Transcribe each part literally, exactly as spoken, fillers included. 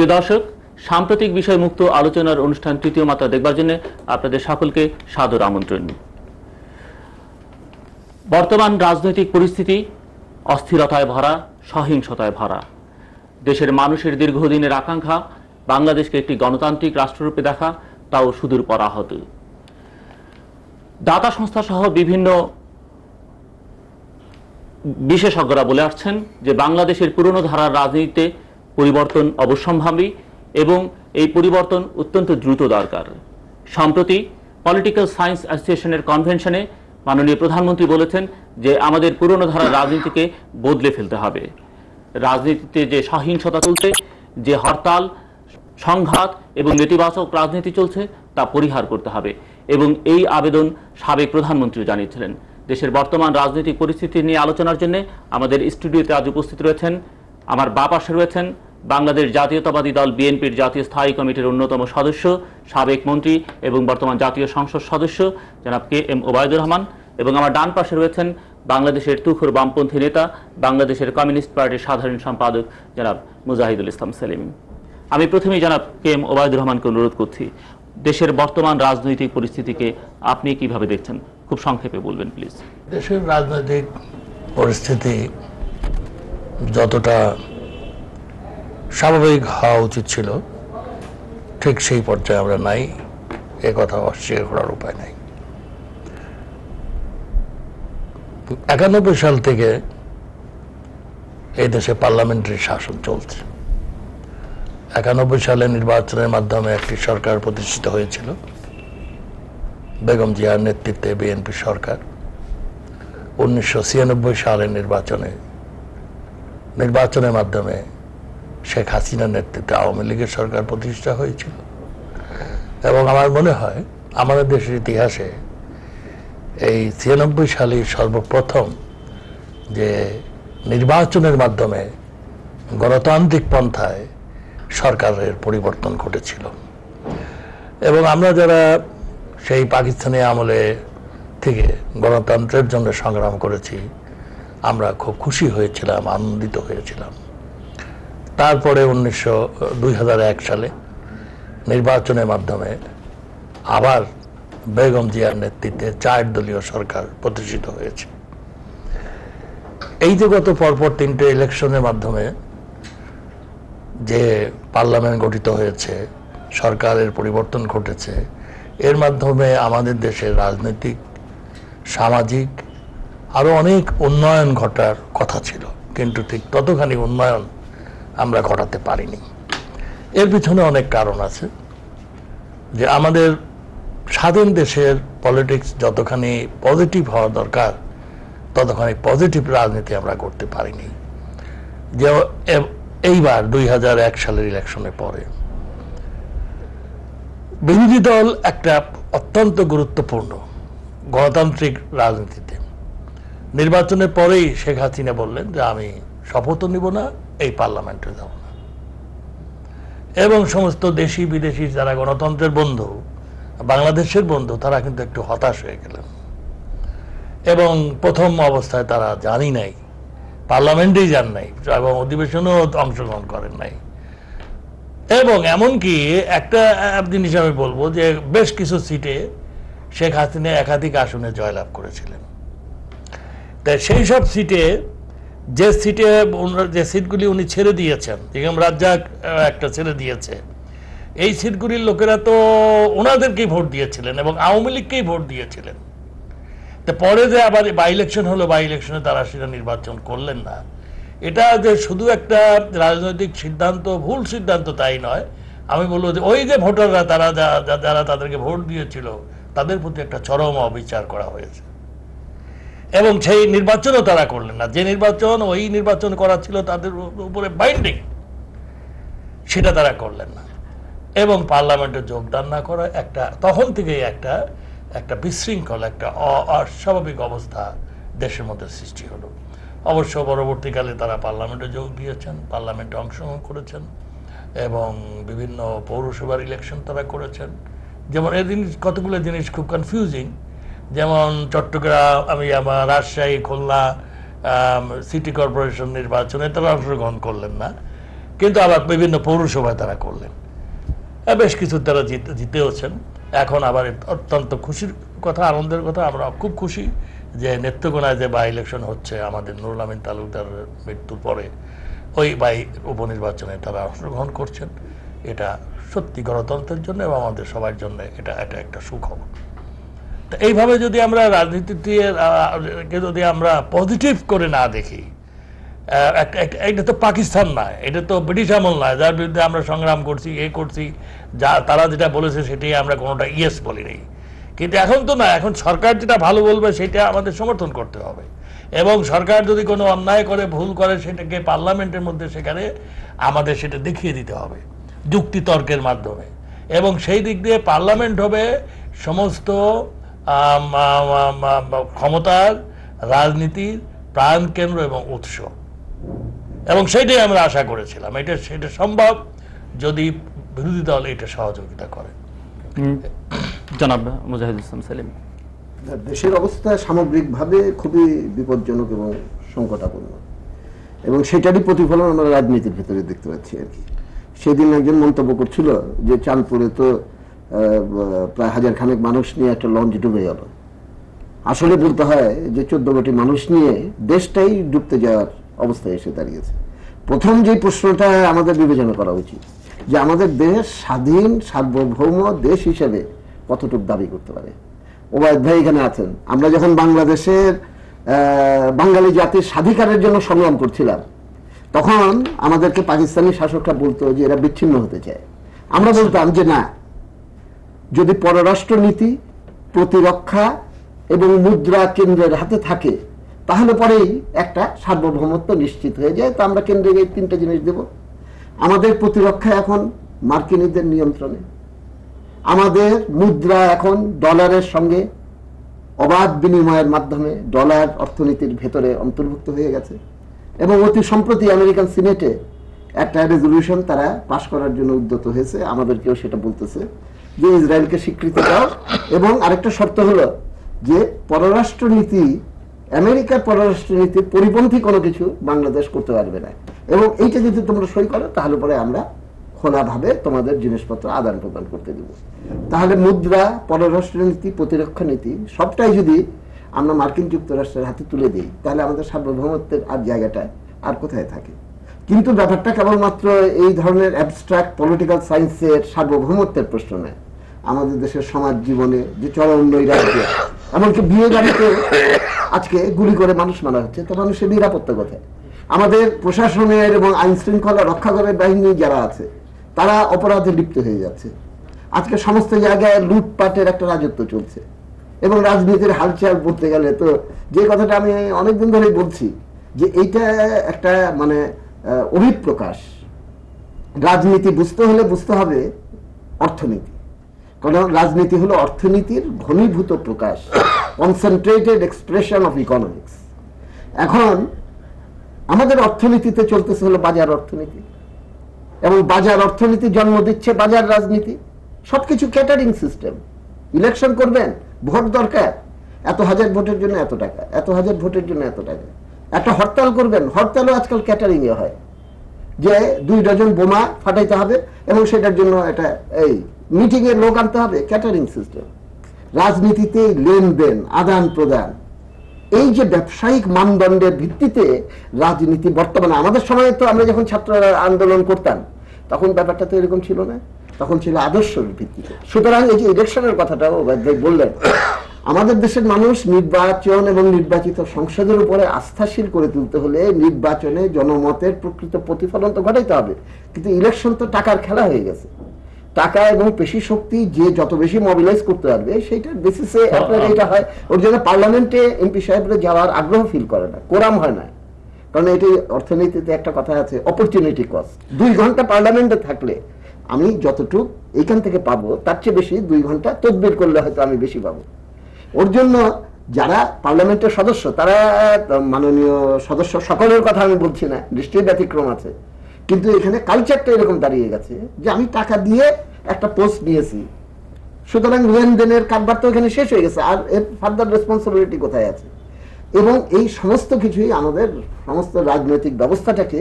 প্রিয় দর্শক সাম্প্রতিক বিষয়মুক্ত আলোচনার অনুষ্ঠান তৃতীয় মাত্রা দেখবার জন্য আপনাদের সকলকে সাদর আমন্ত্রণ। বর্তমান রাজনৈতিক পরিস্থিতি অস্থিরতায় ভরা, সহিংসতায় ভরা। দেশের মানুষের দীর্ঘদিনের আকাঙ্ক্ষা বাংলাদেশকে একটি গণতান্ত্রিক রাষ্ট্ররূপে দেখা, তাও সুদূর পরাহত। দাতা সংস্থা সহ বিভিন্ন বিশেষজ্ঞরা বলে আসছেন যে বাংলাদেশের পুরনো ধারার রাজনীতিতে পরিবর্তন অবশ্যম্ভাবী এবং এই পরিবর্তন অত্যন্ত দ্রুত দরকার। সম্প্রতি পলিটিক্যাল সায়েন্স অ্যাসোসিয়েশনের কনভেনশনে মাননীয় প্রধানমন্ত্রী বলেছেন যে আমাদের পুরনো ধারার রাজনীতিকে বদলে ফেলতে হবে। রাজনীতিতে যে সহিংসতা চলছে, যে হরতাল সংঘাত এবং নেতিবাচক রাজনীতি চলছে, তা পরিহার করতে হবে এবং এই আবেদন সাবেক প্রধানমন্ত্রী জানিয়েছিলেন। দেশের বর্তমান রাজনৈতিক পরিস্থিতি নিয়ে আলোচনার জন্য আমাদের স্টুডিওতে আজ উপস্থিত রয়েছেন, আমার বাঁ পাশে রয়েছেন বাংলাদেশ জাতীয়তাবাদী দল বিএনপির জাতীয় স্থায়ী কমিটির অন্যতম সদস্য, সাবেক মন্ত্রী এবং বর্তমান জাতীয় সংসদ সদস্য জনাব কে এম ওবায়দুর রহমান, এবং আমার ডান পাশে রয়েছেন বাংলাদেশের তুখোড় বামপন্থী নেতা, বাংলাদেশের কমিউনিস্ট পার্টির সাধারণ সম্পাদক জনাব মুজাহিদুল ইসলাম সেলিম। আমি প্রথমেই জনাব কে এম ওবায়দুর রহমানকে অনুরোধ করছি, দেশের বর্তমান রাজনৈতিক পরিস্থিতিকে আপনি কিভাবে দেখছেন, খুব সংক্ষেপে বলবেন প্লিজ। দেশের রাজনৈতিক পরিস্থিতি যতটা স্বাভাবিক হওয়া উচিত ছিল ঠিক সেই পর্যায়ে আমরা নাই, এ কথা অস্বীকার করার উপায় নাই। একানব্বই সাল থেকে এই দেশে পার্লামেন্টারি শাসন চলছে। একানব্বই সালে নির্বাচনের মাধ্যমে একটি সরকার প্রতিষ্ঠিত হয়েছিল, বেগম জিয়ার নেতৃত্বে বিএনপি সরকার। উনিশশো ছিয়ানব্বই সালের নির্বাচনে নির্বাচনের মাধ্যমে শেখ হাসিনার নেতৃত্বে আওয়ামী লীগের সরকার প্রতিষ্ঠা হয়েছিল এবং আমার মনে হয় আমাদের দেশের ইতিহাসে এই ছিয়ানব্বই সালে সর্বপ্রথম যে নির্বাচনের মাধ্যমে গণতান্ত্রিক পন্থায় সরকারের পরিবর্তন ঘটেছিল। এবং আমরা যারা সেই পাকিস্তানি আমলে থেকে গণতন্ত্রের জন্য সংগ্রাম করেছি, আমরা খুব খুশি হয়েছিলাম, আনন্দিত হয়েছিলাম। তারপরে উনিশশো দুই হাজার এক সালে নির্বাচনের মাধ্যমে আবার বেগম জিয়ার নেতৃত্বে চার দলীয় সরকার প্রতিষ্ঠিত হয়েছে। এই যে গত পরপর তিনটে ইলেকশনের মাধ্যমে যে পার্লামেন্ট গঠিত হয়েছে, সরকারের পরিবর্তন ঘটেছে, এর মাধ্যমে আমাদের দেশের রাজনৈতিক সামাজিক আরও অনেক উন্নয়ন ঘটার কথা ছিল, কিন্তু ঠিক ততখানি উন্নয়ন আমরা ঘটাতে পারিনি। এর পিছনে অনেক কারণ আছে। যে আমাদের স্বাধীন দেশের পলিটিক্স যতখানি পজিটিভ হওয়া দরকার ততখানি পজিটিভ রাজনীতি আমরা করতে পারিনি। যে এইবার দুই হাজার এক সালের ইলেকশনের পরে বিরোধী দল একটা অত্যন্ত গুরুত্বপূর্ণ গণতান্ত্রিক রাজনীতিতে নির্বাচনের পরেই শেখ হাসিনা বললেন যে আমি শপথও নিব না, এই পার্লামেন্টে যাব না। এবং সমস্ত দেশি বিদেশি যারা গণতন্ত্রের বন্ধু, বাংলাদেশের বন্ধু, তারা কিন্তু একটু হতাশ হয়ে গেলেন এবং প্রথম অবস্থায় তারা জানি নাই, পার্লামেন্টেই যান নাই এবং অধিবেশনেও অংশগ্রহণ করেন নাই। এবং এমনকি একটা জিনিস আমি বলবো যে বেশ কিছু সিটে শেখ হাসিনা একাধিক আসনে জয়লাভ করেছিলেন। তাই সেই সব সিটে যে সিটে যে সিটগুলি উনি ছেড়ে দিয়েছেন, বেগম রাজ্জাক একটা ছেড়ে দিয়েছে, এই সিটগুলির লোকেরা তো ওনাদেরকেই ভোট দিয়েছিলেন এবং আওয়ামী লীগকেই ভোট দিয়েছিলেন। তো পরে যে আবার বাই ইলেকশন হলো, বাই ইলেকশনে তারা সেটা নির্বাচন করলেন না। এটা যে শুধু একটা রাজনৈতিক সিদ্ধান্ত, ভুল সিদ্ধান্ত তাই নয়, আমি বলবো যে ওই যে ভোটাররা তারা যারা তাদেরকে ভোট দিয়েছিল তাদের প্রতি একটা চরম অবিচার করা হয়েছে এবং সেই নির্বাচনও তারা করলেন না। যে নির্বাচন ওই নির্বাচন করা ছিল তাদের উপরে বাইন্ডিং, সেটা তারা করলেন না এবং পার্লামেন্টে যোগদান না করা একটা তখন থেকেই একটা একটা বিশৃঙ্খল, একটা অস্বাভাবিক অবস্থা দেশের মধ্যে সৃষ্টি হলো। অবশ্য পরবর্তীকালে তারা পার্লামেন্টে যোগ দিয়েছেন, পার্লামেন্টে অংশগ্রহণ করেছেন এবং বিভিন্ন পৌরসভার ইলেকশন তারা করেছেন। যেমন এই জিনিস কতগুলো জিনিস খুব কনফিউজিং, যেমন চট্টগ্রাম, আমি আমার রাজশাহী, খুলনা সিটি কর্পোরেশন নির্বাচনে তারা অংশগ্রহণ করলেন না, কিন্তু আবার বিভিন্ন পৌরসভায় তারা করলেন, বেশ কিছু তারা জিতেওছেন। এখন আবার অত্যন্ত খুশির কথা, আনন্দের কথা, আমরা খুব খুশি যে নেত্রকোনায় যে বাই ইলেকশন হচ্ছে আমাদের নুরুল আমিন তালুকদারের মৃত্যুর পরে ওই বাই উপনির্বাচনে তারা অংশগ্রহণ করছেন। এটা সত্যি গণতন্ত্রের জন্য এবং আমাদের সবার জন্য এটা এটা একটা সুখবর। তো এইভাবে যদি আমরা রাজনীতিতে যদি আমরা পজিটিভ করে না দেখি, এটা তো পাকিস্তান না, এটা তো ব্রিটিশ আমল না যার বিরুদ্ধে আমরা সংগ্রাম করছি, এ করছি, যা তারা যেটা বলেছে সেটাই আমরা কোনোটা ইয়েস বলি নাই। কিন্তু এখন তো না, এখন সরকার যেটা ভালো বলবে সেটা আমাদের সমর্থন করতে হবে, এবং সরকার যদি কোনো অন্যায় করে, ভুল করে, সেটাকে পার্লামেন্টের মধ্যে সেখানে আমাদের সেটা দেখিয়ে দিতে হবে যুক্তিতর্কের মাধ্যমে। এবং সেই দিক দিয়ে পার্লামেন্ট হবে সমস্ত ক্ষমতার, রাজনীতির প্রাণকেন্দ্র এবং উৎস, এবং সেটাই আমরা আশা করেছিলাম। এটা সেটা সম্ভব যদি বিরোধী দল এটা সহযোগিতা করে। জনাব মুজাহিদুল ইসলাম সেলিম, দেশের অবস্থা সামগ্রিকভাবে খুবই বিপজ্জনক এবং সংকটাপন্ন, এবং সেটারই প্রতিফলন আমরা রাজনীতির ভিতরে দেখতে পাচ্ছি আর কি। সেদিন একজন মন্তব্য করছিল যে চাঁদপুরে তো প্রায় হাজার খানেক মানুষ নিয়ে একটা লঞ্চ ডুবে গেল। আসলে বলতে হয় যে চোদ্দ কোটি মানুষ নিয়ে দেশটাই ডুবতে যাওয়ার অবস্থায় এসে দাঁড়িয়েছে। প্রথম যে প্রশ্নটা আমাদের বিবেচনা করা উচিত যে আমাদের দেশ স্বাধীন সার্বভৌম দেশ হিসেবে কতটুকু দাবি করতে পারে। ওবায়দ ভাই এখানে আছেন। আমরা যখন বাংলাদেশের বাঙালি জাতির স্বাধিকারের জন্য সংগ্রাম করছিলাম, তখন আমাদেরকে পাকিস্তানি শাসকরা বলতো যে এরা বিচ্ছিন্ন হতে চায়। আমরা বলতাম যে না, যদি পররাষ্ট্র নীতি, প্রতিরক্ষা এবং মুদ্রা কেন্দ্রের হাতে থাকে তাহলে পরেই একটা সার্বভৌমত্ব নিশ্চিত হয়ে যায়। তো আমরা কেন্দ্রে এই তিনটা জিনিস দেব। আমাদের প্রতিরক্ষা এখন মার্কিনীদের নিয়ন্ত্রণে, আমাদের মুদ্রা এখন ডলারের সঙ্গে অবাধ বিনিময়ের মাধ্যমে ডলার অর্থনীতির ভেতরে অন্তর্ভুক্ত হয়ে গেছে, এবং অতি সম্প্রতি আমেরিকান সিনেটে একটা রেজলিউশন তারা পাশ করার জন্য উদ্যত হয়েছে। আমাদেরকেও সেটা বলতেছে যে ইসরায়েলকে স্বীকৃতি দাও, এবং আরেকটা শর্ত হলো যে পররাষ্ট্রনীতি, আমেরিকার পররাষ্ট্রনীতির পরিপন্থী কোনো কিছু বাংলাদেশ করতে পারবে না, এবং এইটা যদি তোমরা সই করো তাহলে পরে আমরা খোলাভাবে তোমাদের জিনিসপত্র আদান প্রদান করতে দেব। তাহলে মুদ্রা, পররাষ্ট্রনীতি, প্রতিরক্ষা নীতি সবটাই যদি আমরা মার্কিন যুক্তরাষ্ট্রের হাতে তুলে দিই তাহলে আমাদের সার্বভৌমত্বের আর জায়গাটা আর কোথায় থাকে। কিন্তু ব্যাপারটা কেবলমাত্র এই ধরনের অ্যাবস্ট্রাক্ট পলিটিক্যাল সায়েন্সের সার্বভৌমত্বের প্রশ্ন নয়, আমাদের দেশের সমাজ জীবনে যে চরম নৈরাজ্য, এমনকি বিয়ে বাড়িতে আজকে গুলি করে মানুষ মারা হচ্ছে, তো মানুষের নিরাপত্তা কোথায়? আমাদের প্রশাসনের এবং আইন শৃঙ্খলা রক্ষাকারী বাহিনী যারা আছে তারা অপরাধে লিপ্ত হয়ে যাচ্ছে। আজকে সমস্ত জায়গায় লুটপাটের একটা রাজত্ব চলছে, এবং রাজনীতির হালচাল বলতে গেলে তো যে কথাটা আমি অনেকদিন ধরেই বলছি যে এইটা একটা মানে অভিপ্রকাশ। রাজনীতি বুঝতে হলে বুঝতে হবে অর্থনীতি, কারণ রাজনীতি হলো অর্থনীতির ঘনীভূত প্রকাশ, কনসেন্ট্রেটেড এক্সপ্রেশন অফ ইকোনমিক্স। এখন আমাদের অর্থনীতিতে চলতেছে হলো বাজার অর্থনীতি, এবং বাজার অর্থনীতি জন্ম দিচ্ছে বাজার রাজনীতি। সবকিছু ক্যাটারিং সিস্টেম। ইলেকশন করবেন, ভোট দরকার, এত হাজার ভোটের জন্য এত টাকা, এত হাজার ভোটের জন্য এত টাকা। একটা হরতাল করবেন, হরতালও আজকাল ক্যাটারিং এ হয়, যে দুই ডজন বোমা ফাটাইতে হবে এবং সেটার জন্য এটা এই মিটিংয়ে লোক আনতে হবে, ক্যাটারিং সিস্টেম। রাজনীতিতে লেনদেন, আদান প্রদান, এই যে ব্যবসায়িক মানদণ্ডের ভিত্তিতে রাজনীতি বর্তমানে। আমাদের সময়ে তো আমরা যখন ছাত্র আন্দোলন করতাম তখন ব্যাপারটা তো এরকম ছিল না, তখন ছিল আদর্শের ভিত্তিতে। সুতরাং এই যে ইলেকশনের কথাটাও বললেন, আমাদের দেশের মানুষ নির্বাচন এবং নির্বাচিত সংসদের উপরে আস্থাশীল করে তুলতে হলে নির্বাচনে জনমতের প্রকৃত প্রতিফলন তো ঘটাইতে হবে। কিন্তু ইলেকশন তো টাকার খেলা হয়ে গেছে। টাকা এবং পেশি শক্তি যে যত বেশি মোবিলাইজ করতে পারবে সেইটার বেসিসে আপনার এটা হয়। ওর জন্য পার্লামেন্টে এমপি সাহেবরা যাওয়ার আগ্রহ ফিল করে না, কোরাম হয় না, কারণ এটি অর্থনীতিতে একটা কথা আছে অপরচুনিটি কস্ট। দুই ঘন্টা পার্লামেন্টে থাকলে আমি যতটুক এইখান থেকে পাবো তার চেয়ে বেশি দুই ঘন্টা তদবির করলে হয়তো আমি বেশি পাবো। ওর জন্য যারা পার্লামেন্টের সদস্য, তারা মাননীয় সদস্য সকলের কথা আমি বলছি না, দৃষ্টির ব্যতিক্রম আছে, কিন্তু এখানে কালচারটা এরকম দাঁড়িয়ে গেছে যে আমি টাকা দিয়ে একটা পোস্ট নিয়েছি, সুতরাং লেনদেনের কারবার তো এখানে শেষ হয়ে গেছে, আর এর ফার্দার রেসপন্সিবিলিটি কোথায় আছে? এবং এই সমস্ত কিছুই আমাদের সমস্ত রাজনৈতিক ব্যবস্থাটাকে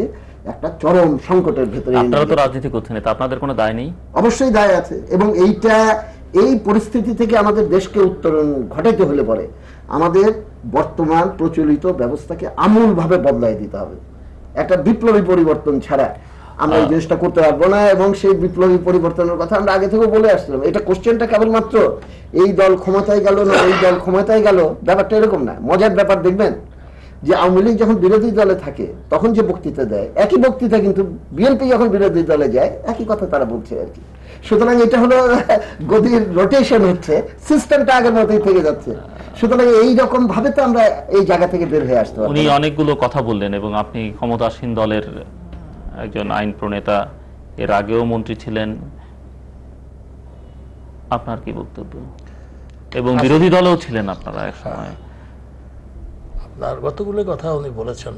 একটা চরম সংকটের ভিতরে আপনারা তো রাজনীতি করছেন, এটা আপনাদের কোনো দায় নেই? অবশ্যই দায় আছে, এবং এইটা এই পরিস্থিতি থেকে আমাদের দেশকে উত্তরণ ঘটাতে হলে পরে আমাদের বর্তমান প্রচলিত ব্যবস্থাকে আমূলভাবে বদলাই দিতে হবে। একটা বিপ্লবী পরিবর্তন ছাড়া আমরা এই জিনিসটা করতে পারবো না, এবং সেই বিপ্লবী পরিবর্তনের কথা আমরা আগে থেকে বলে আসছিলাম। এটা কোশ্চেনটা কেবলমাত্র এই দল ক্ষমতায় গেল না এই দল ক্ষমতায় গেল, ব্যাপারটা এরকম না। মজার ব্যাপার দেখবেন যে আওয়ামী লীগ যখন বিরোধী দলে থাকে তখন যে বক্তৃতা দেয় একই বক্তৃতা, কিন্তু বিএনপি যখন বিরোধী দলে যায় একই কথা তারা বলছে আর কি। সুতরাং এটা হলো গদির রোটেশন হচ্ছে, সিস্টেমটা আগের মতোই থেকে যাচ্ছে। সুতরাং এই রকম ভাবে তো আমরা এই জায়গা থেকে বের হয়ে আসতে পারি। উনি অনেকগুলো কথা বললেন, এবং আপনি ক্ষমতাসীন দলের একজন আইন প্রণেতা, এর আগেও মন্ত্রী ছিলেন, আপনার কি বক্তব্য? এবং বিরোধী দলেও ছিলেন আপনারা এক সময়। আপনার কতগুলো কথা উনি বলেছেন,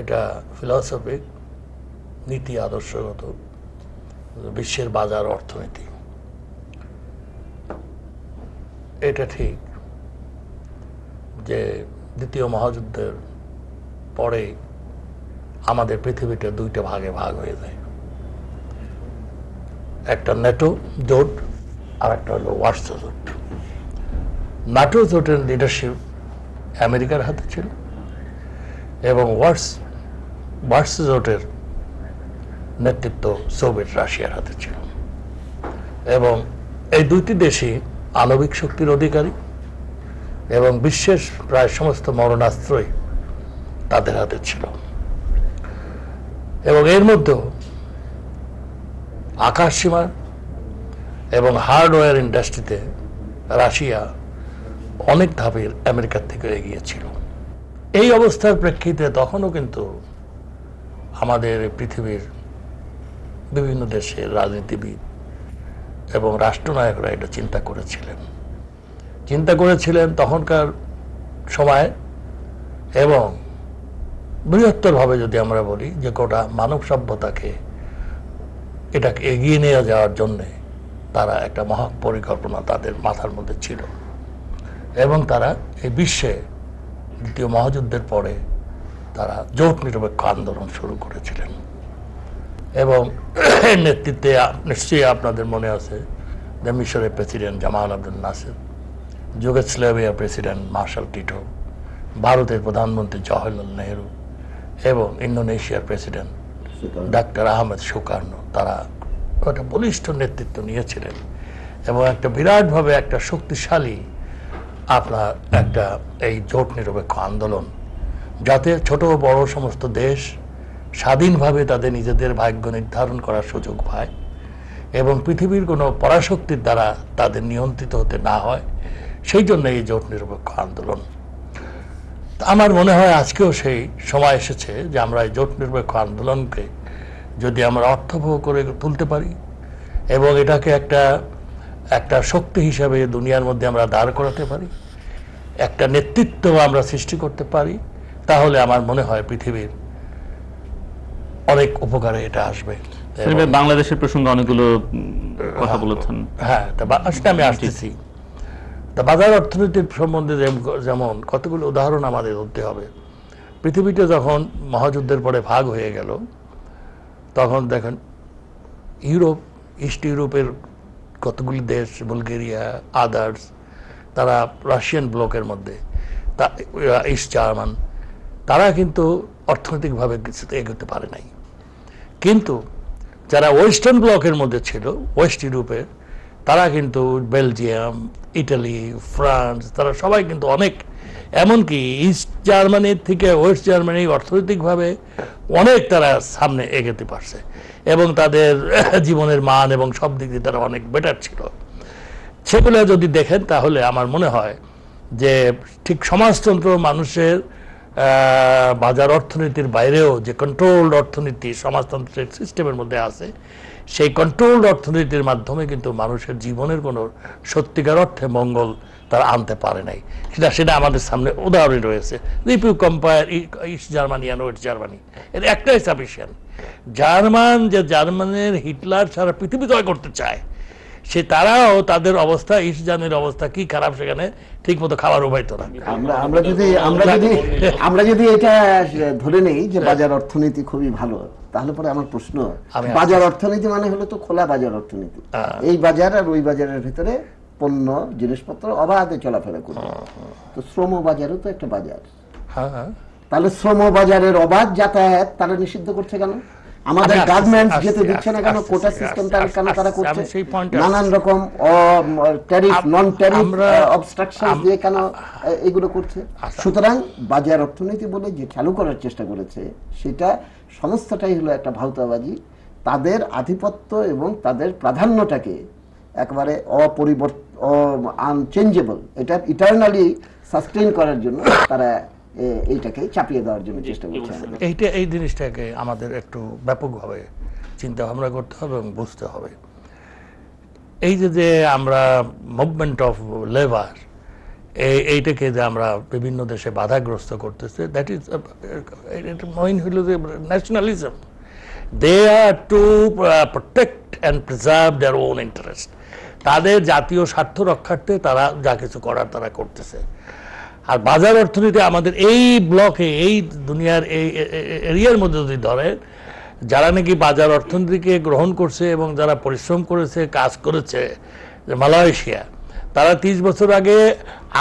এটা ফিলসফিক, নীতি আদর্শগত, বিশ্বের বাজার অর্থনীতি, এটা ঠিক যে দ্বিতীয় মহাযুদ্ধের পরে আমাদের পৃথিবীটা দুইটা ভাগে ভাগ হয়ে যায়, একটা ন্যাটো জোট আর একটা হলো ওয়ার্সো জোট। ন্যাটো জোটের লিডারশিপ আমেরিকার হাতে ছিল, এবং ওয়ার্স ওয়ার্সো জোটের নেতৃত্ব সোভিয়েট রাশিয়ার হাতে ছিল, এবং এই দুইটি দেশই আণবিক শক্তির অধিকারী, এবং বিশ্বের প্রায় সমস্ত মরণাস্ত্রই তাদের হাতে ছিল। এবং এর মধ্যেও আকাশসীমা এবং হার্ডওয়্যার ইন্ডাস্ট্রিতে রাশিয়া অনেক ধাপে আমেরিকার থেকে এগিয়েছিল। এই অবস্থার প্রেক্ষিতে তখনও কিন্তু আমাদের পৃথিবীর বিভিন্ন দেশের রাজনীতিবিদ এবং রাষ্ট্রনায়করা এটা চিন্তা করেছিলেন চিন্তা করেছিলেন তখনকার সময়। এবং বৃহত্তরভাবে যদি আমরা বলি যে গোটা মানব সভ্যতাকে এটাকে এগিয়ে নিয়ে যাওয়ার জন্যে তারা একটা মহা পরিকল্পনা তাদের মাথার মধ্যে ছিল, এবং তারা এই বিশ্বে দ্বিতীয় মহাযুদ্ধের পরে তারা জোট নিরপেক্ষ আন্দোলন শুরু করেছিলেন। এবং নেতৃত্বে নিশ্চয়ই আপনাদের মনে আছে যে মিশরের প্রেসিডেন্ট জামাল আব্দুল নাসের, যুগোস্লাভিয়ার প্রেসিডেন্ট মার্শাল টিটো, ভারতের প্রধানমন্ত্রী জওহরলাল নেহরু এবং ইন্দোনেশিয়ার প্রেসিডেন্ট ডাক্তার আহমদ সুকার্নো, তারা একটা বলিষ্ঠ নেতৃত্ব নিয়েছিলেন এবং একটা বিরাটভাবে একটা শক্তিশালী আপনার একটা এই জোট নিরপেক্ষ আন্দোলন, যাতে ছোট বড় সমস্ত দেশ স্বাধীনভাবে তাদের নিজেদের ভাগ্য নির্ধারণ করার সুযোগ পায় এবং পৃথিবীর কোনো পরাশক্তির দ্বারা তাদের নিয়ন্ত্রিত হতে না হয়, সেই জন্য এই জোট নিরপেক্ষ আন্দোলন। আমার মনে হয় আজকেও সেই সময় এসেছে যে আমরা এই জোট নিরপেক্ষ আন্দোলনকে যদি আমরা অর্থবহ করে তুলতে পারি এবং এটাকে একটা একটা শক্তি হিসাবে দুনিয়ার মধ্যে আমরা দাঁড় করাতে পারি, একটা নেতৃত্ব আমরা সৃষ্টি করতে পারি, তাহলে আমার মনে হয় পৃথিবীর অনেক উপকারে এটা আসবে। বাংলাদেশের প্রসঙ্গে অনেকগুলো কথা বলেছেন। হ্যাঁ, তা আসলে আমি আসতেছি তা বাজার অর্থনীতির সম্বন্ধে যেমন কতগুলো উদাহরণ আমাদের ধরতে হবে। পৃথিবীতে যখন মহাযুদ্ধের পরে ভাগ হয়ে গেল তখন দেখেন ইউরোপ, ইস্ট ইউরোপের কতগুলি দেশ, বুলগেরিয়া, আদার্স, তারা রাশিয়ান ব্লকের মধ্যে, তা ইস্ট জার্মান, তারা কিন্তু অর্থনৈতিকভাবে কিছুতে এগোতে পারে নাই। কিন্তু যারা ওয়েস্টার্ন ব্লকের মধ্যে ছিল, ওয়েস্ট ইউরোপের, তারা কিন্তু বেলজিয়াম, ইটালি, ফ্রান্স, তারা সবাই কিন্তু অনেক, এমনকি ইস্ট জার্মানির থেকে ওয়েস্ট জার্মানি অর্থনৈতিকভাবে অনেক তারা সামনে এগোতে পারছে এবং তাদের জীবনের মান এবং সব দিক দিয়ে তারা অনেক বেটার ছিল। সেগুলো যদি দেখেন তাহলে আমার মনে হয় যে ঠিক সমাজতন্ত্র মানুষের বাজার অর্থনীতির বাইরেও যে কন্ট্রোলড অর্থনীতি সমাজতন্ত্রের সিস্টেমের মধ্যে আছে, সেই কন্ট্রোলড অর্থনীতির মাধ্যমে কিন্তু মানুষের জীবনের কোনো সত্যিকার অর্থে মঙ্গল তারা আনতে পারে নাই। সেটা সেটা আমাদের সামনে উদাহরণ রয়েছে। রিপিউ compare East Germany and West Germany, এর একটাই সাফিসিয়েন্ট। জার্মান যে জার্মানের হিটলার সারা পৃথিবী জয় করতে চায়, সে তারাও তাদের অবস্থা ইস্ট জার্মানির অবস্থা কি খারাপ, সেখানে ঠিক মতো খাবারও পাইতো না। আমরা যদি আমরা যদি আমরা যদি এটা ধরে নেই যে বাজার অর্থনীতি খুবই ভালো, তাহলে পরে আমার প্রশ্ন, বাজার অর্থনীতি মানে হলো তো খোলা বাজার অর্থনীতি, এই বাজার আর ওই বাজারের ভিতরে পণ্য জিনিসপত্র অবাধে চলাফেরা করবে। তো শ্রম বাজারও তো একটা বাজার, তাহলে শ্রম বাজারের অবাধ যাতায়াত তারা নিষিদ্ধ করছে কেন? আমাদের গভর্নমেন্ট যেতে দিচ্ছে না কেন? কোটা সিস্টেম তার কেন তারা করছে? নানান রকম ট্যারিফ নন ট্যারিফ অবস্ট্রাকশন দিয়ে কেন এগুলো করছে? সুতরাং বাজার অর্থনীতি বলে যে চালু করার চেষ্টা করেছে সেটা সমস্তটাই হলো একটা ভাউতাবাজি। তাদের আধিপত্য এবং তাদের প্রাধান্যটাকে একবারে অপরিবর্ত আনচেঞ্জেবল এটা ইটারনালি সাস্টেইন করার জন্য তারা এইটাকে চাপিয়ে দেওয়ার জন্য চেষ্টা করছে। এইটা এই জিনিসটাকে আমাদের একটু ব্যাপকভাবে চিন্তা ভাবনা করতে হবে এবং বুঝতে হবে। এই যে যে আমরা মুভমেন্ট অফ লেবার এই এইটাকে যে আমরা বিভিন্ন দেশে বাধাগ্রস্ত করতেছে, দ্যাট ইজ মইন হইল যে nationalism. They are to protect and preserve their own interest. তাদের জাতীয় স্বার্থ রক্ষার্থে তারা যা কিছু করার তারা করতেছে। আর বাজার অর্থনীতি আমাদের এই ব্লকে এই দুনিয়ার এই এরিয়ার মধ্যে যদি ধরে, যারা নাকি বাজার অর্থনীতিকে গ্রহণ করছে এবং যারা পরিশ্রম করেছে কাজ করেছে, যে মালয়েশিয়া, তারা তিরিশ বছর আগে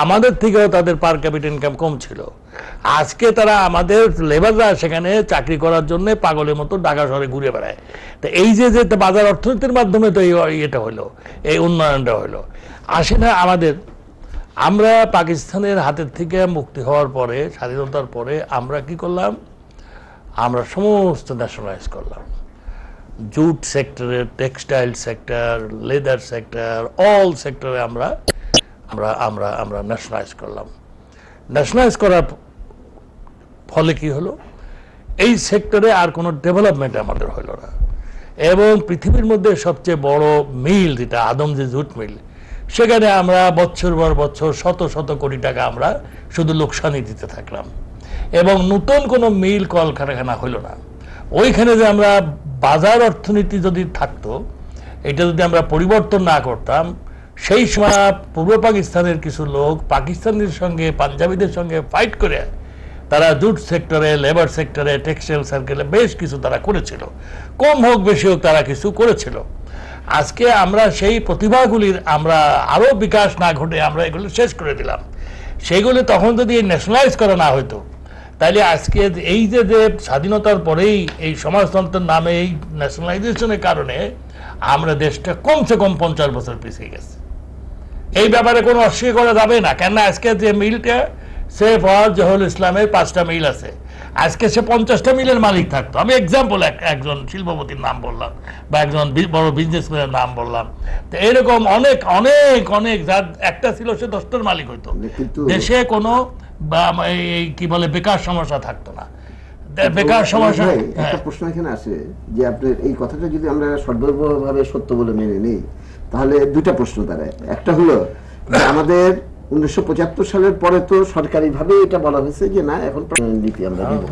আমাদের থেকেও তাদের পার ক্যাপিটা ইনকাম কম ছিল। আজকে তারা আমাদের লেবাররা সেখানে চাকরি করার জন্য পাগলের মতো ঢাকা শহরে ঘুরে বেড়ায়। তো এই যে যে বাজার অর্থনীতির মাধ্যমে তো এটা হলো, এই উন্নয়নটা হলো। আসে না আমাদের, আমরা পাকিস্তানের হাতের থেকে মুক্তি হওয়ার পরে স্বাধীনতার পরে আমরা কি করলাম? আমরা সমস্ত ন্যাশনালাইজ করলাম। জুট সেক্টরে, textile sector, leather sector, all সেক্টরে আমরা আমরা আমরা আমরা ন্যাশনালাইজ করলাম। ন্যাশনালাইজ করার ফলে কি হলো? এই সেক্টরে আর কোনো ডেভেলপমেন্ট আমাদের হলো না। এবং পৃথিবীর মধ্যে সবচেয়ে বড় মিল যেটা আদমজি জুট মিল, সেখানে আমরা বছর পর বছর শত শত কোটি টাকা আমরা শুধু লোকসানই দিতে থাকলাম এবং নতুন কোনো মিল কলকারখানা হলো না। ওইখানে যে আমরা বাজার অর্থনীতি যদি থাকতো, এটা যদি আমরা পরিবর্তন না করতাম, সেই সময় পূর্ব পাকিস্তানের কিছু লোক পাকিস্তানিদের সঙ্গে পাঞ্জাবিদের সঙ্গে ফাইট করে তারা জুট সেক্টরে, লেবার সেক্টরে, টেক্সটাইল সেক্টরে বেশ কিছু তারা করেছিল, কম হোক বেশি হোক তারা কিছু করেছিল। আজকে আমরা সেই প্রতিভাগুলির আমরা আরও বিকাশ না ঘটে আমরা এগুলো শেষ করে দিলাম। সেগুলো তখন যদি ন্যাশনালাইজ করা না হতো, তাহলে আজকে এই যে যে স্বাধীনতার পরেই এই সমাজতন্ত্রের নামে এই ন্যাশনালাইজেশনের কারণে আমরা দেশটা কমসে কম পঞ্চাশ বছর পিছিয়ে গেছে। এই ব্যাপারে কোনো অস্বীকার করা যাবে না। কেননা আজকে যে মিলটা সে ফর জহুল ইসলামের পাঁচটা মিল আছে, আজকে সে পঞ্চাশটা মিলের মালিক থাকতো। আমি এক্সাম্পল একজন শিল্পপতির নাম বললাম বা একজন বড় বিজনেসম্যানের নাম বললাম। তো এরকম অনেক অনেক অনেক যার একটা ছিল সে দশটার মালিক হইতো। দেশে কোনো এই কি বলে বেকার সমস্যা থাকতো না। বেকার সমস্যা একটা প্রশ্ন এখানে আছে যে আপনার এই কথাটা যদি আমরা সর্বভাবে সত্য বলে মেনে নিই, তাহলে দুইটা প্রশ্ন দাঁড়ায়। একটা হলো আমাদের উনিশশো পঁচাত্তর সালের পরে তো সরকারি ভাবে এটা বলা হয়েছে যে না এখন নীতি আমরা দেবো,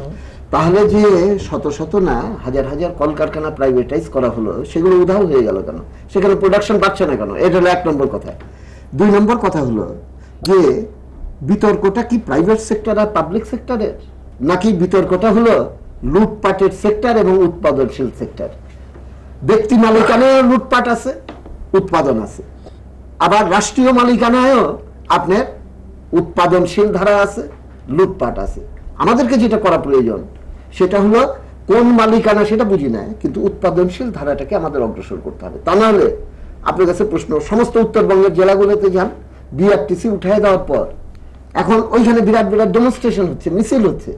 তাহলে যে শত শত না হাজার হাজার কলকারখানা প্রাইভেটাইজ করা হলো সেগুলো উধাও হয়ে গেল কেন? সেখানে প্রোডাকশন বাড়ছে না কেন? এটা হলো এক নম্বর কথা। দুই নম্বর কথা হলো যে বিতর্কটা কি প্রাইভেট সেক্টর আর পাবলিক সেক্টরের, নাকি বিতর্কটা হলো লুটপাটের সেক্টর এবং উৎপাদনশীল সেক্টর? ব্যক্তি মালিকানায় লুটপাট আছে, উৎপাদন আছে, আবার রাষ্ট্রীয় মালিকানায়ও আপনার উৎপাদনশীল ধারা আছে, লুটপাট আছে। আমাদেরকে যেটা করা প্রয়োজন সেটা হলো কোন মালিকানা সেটা বুঝি না, কিন্তু উৎপাদনশীল ধারাটাকে আমাদের অগ্রসর করতে হবে। তা নাহলে আপনার কাছে প্রশ্ন, সমস্ত উত্তরবঙ্গের জেলাগুলোতে যান, বিআরটিসি উঠায় দেওয়ার পর এখন ওইখানে বিরাট বিরাট ডেমনস্ট্রেশন হচ্ছে, মিছিল হচ্ছে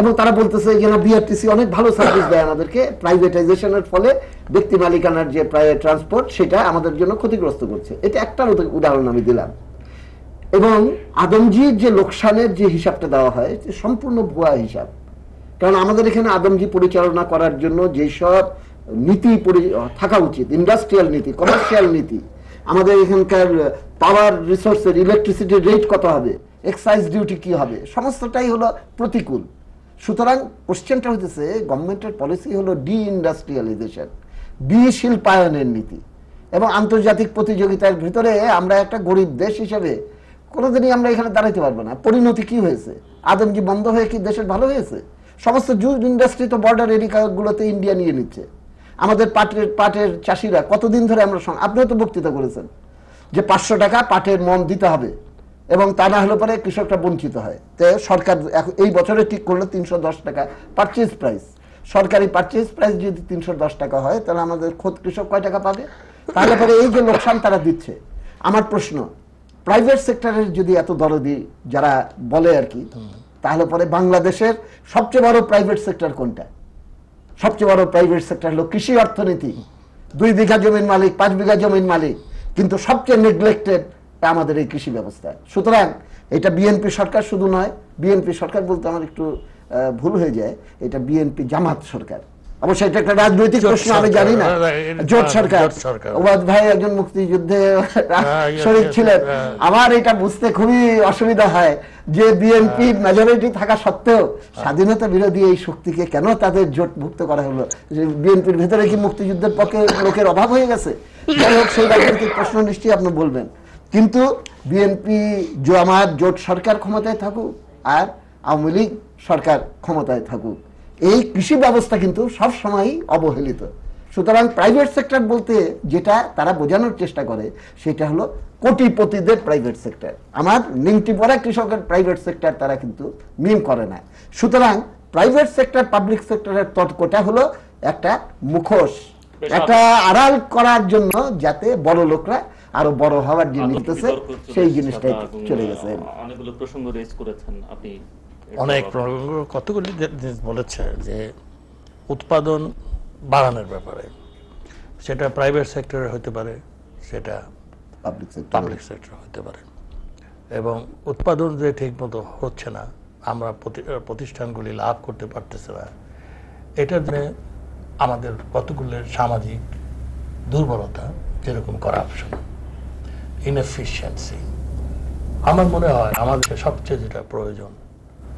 এবং তারা বলতেছে যে না বিআরটিসি অনেক ভালো সার্ভিস দেয় আমাদেরকে, প্রাইভেটাইজেশনের ফলে ব্যক্তি মালিকানার যে প্রাইভেট ট্রান্সপোর্ট সেটা আমাদের জন্য ক্ষতিগ্রস্ত করছে। এটা একটা উদাহরণ আমি দিলাম। এবং আদমজির যে লোকসানের যে হিসাবটা দেওয়া হয় সম্পূর্ণ ভুয়া হিসাব, কারণ আমাদের এখানে আদমজি পরিচালনা করার জন্য যেসব নীতি থাকা উচিত, ইন্ডাস্ট্রিয়াল নীতি, কমার্শিয়াল নীতি, আমাদের এখানকার পাওয়ার রিসোর্সের ইলেকট্রিসিটির রেট কত হবে, এক্সাইজ ডিউটি কি হবে, সমস্তটাই হলো প্রতিকূল। সুতরাং কোশ্চেনটা হইতেছে গভর্নমেন্টের পলিসি হলো ডি ইন্ডাস্ট্রিয়ালাইজেশন, বি শিল্পায়নের নীতি, এবং আন্তর্জাতিক প্রতিযোগিতার ভিতরে আমরা একটা গরিব দেশ হিসেবে কোনোদিনই আমরা এখানে দাঁড়াইতে পারবো না। পরিণতি কি হয়েছে? আদমজি বন্ধ হয়ে কি দেশের ভালো হয়েছে? সমস্ত জুট ইন্ডাস্ট্রি তো বর্ডার এরিয়াগুলোতে ইন্ডিয়া নিয়ে নিচ্ছে। আমাদের পাটের পাটের চাষিরা কতদিন ধরে আমরা, আপনিও তো বক্তৃতা করেছেন যে পাঁচশো টাকা পাটের মন দিতে হবে এবং তা না হলে পরে কৃষকরা বঞ্চিত হয়। তো সরকার এই বছরে ঠিক করলো তিনশো দশ টাকা পারচেজ প্রাইস। সরকারি পারচেজ প্রাইস যদি তিনশো দশ টাকা হয় তাহলে আমাদের খোদ কৃষক কয় টাকা পাবে? তাহলে পরে এই যে লোকসান তারা দিচ্ছে, আমার প্রশ্ন প্রাইভেট সেক্টরের যদি এত দরদি যারা বলে আর কি, তাহলে পরে বাংলাদেশের সবচেয়ে বড় প্রাইভেট সেক্টর কোনটা? সবচেয়ে বড় প্রাইভেট সেক্টর হলো কৃষি অর্থনীতি। দুই বিঘা জমির মালিক, পাঁচ বিঘা জমির মালিক, কিন্তু সবচেয়ে নেগলেক্টেড আমাদের এই কৃষি ব্যবস্থা। সুতরাং এটা বিএনপি সরকার শুধু নয়, বিএনপি সরকার বলতে আমার একটু ভুল হয়ে যায়, এটা বিএনপি জামাত সরকার। অবশ্য এটা একটা রাজনৈতিক প্রশ্ন, আমি জানি না। জোট সরকার, ওবাদ ভাই একজন মুক্তিযুদ্ধে শরীক ছিলেন। আমার এটা বুঝতে খুবই অসুবিধা হয় যে বিএনপি মেজরিটি থাকা সত্ত্বেও স্বাধীনতা বিরোধী এই শক্তিকে কেন তাদের জোটভুক্ত করা হলো? যে বিএনপির ভেতরে কি মুক্তিযুদ্ধের পক্ষে লোকের অভাব হয়ে গেছে? যাই হোক, সেই রাজনৈতিক প্রশ্ন নিশ্চয়ই আপনি বলবেন। কিন্তু বিএনপি জামাত জোট সরকার ক্ষমতায় থাকুক আর আওয়ামী লীগ সরকার ক্ষমতায় থাকুক, এই কৃষি ব্যবস্থা কিন্তু সবসময়ই অবহেলিত। সুতরাং প্রাইভেট সেক্টর বলতে যেটা তারা বোঝানোর চেষ্টা করে সেটা হলো কোটিপতিদের প্রাইভেট সেক্টর। আমার নিমটি পড়া কৃষকের প্রাইভেট সেক্টর তারা কিন্তু মিম করে না। সুতরাং প্রাইভেট সেক্টর পাবলিক সেক্টরের তর্কটা হলো একটা মুখোশ, একটা আড়াল করার জন্য যাতে বড় লোকরা আরো বড় হওয়ার যে নিতেছে সেই জিনিসটাই চলে গেছে। অনেকগুলো প্রসঙ্গ রেজ করেছেন আপনি, অনেক প্রসঙ্গ, কতগুলি জিনিস বলেছেন যে উৎপাদন বাড়ানোর ব্যাপারে, সেটা প্রাইভেট সেক্টরে হতে পারে, সেটা পাবলিক সেক্টর পাবলিক সেক্টর হতে পারে। এবং উৎপাদন যে ঠিকমতো হচ্ছে না, আমরা প্রতিষ্ঠানগুলি লাভ করতে পারতেছে না, এটার জন্য আমাদের কতগুলো সামাজিক দুর্বলতা, যেরকম করাপশন, ইনএফিসিয়েন্সি। আমার মনে হয় আমাদের সবচেয়ে যেটা প্রয়োজন,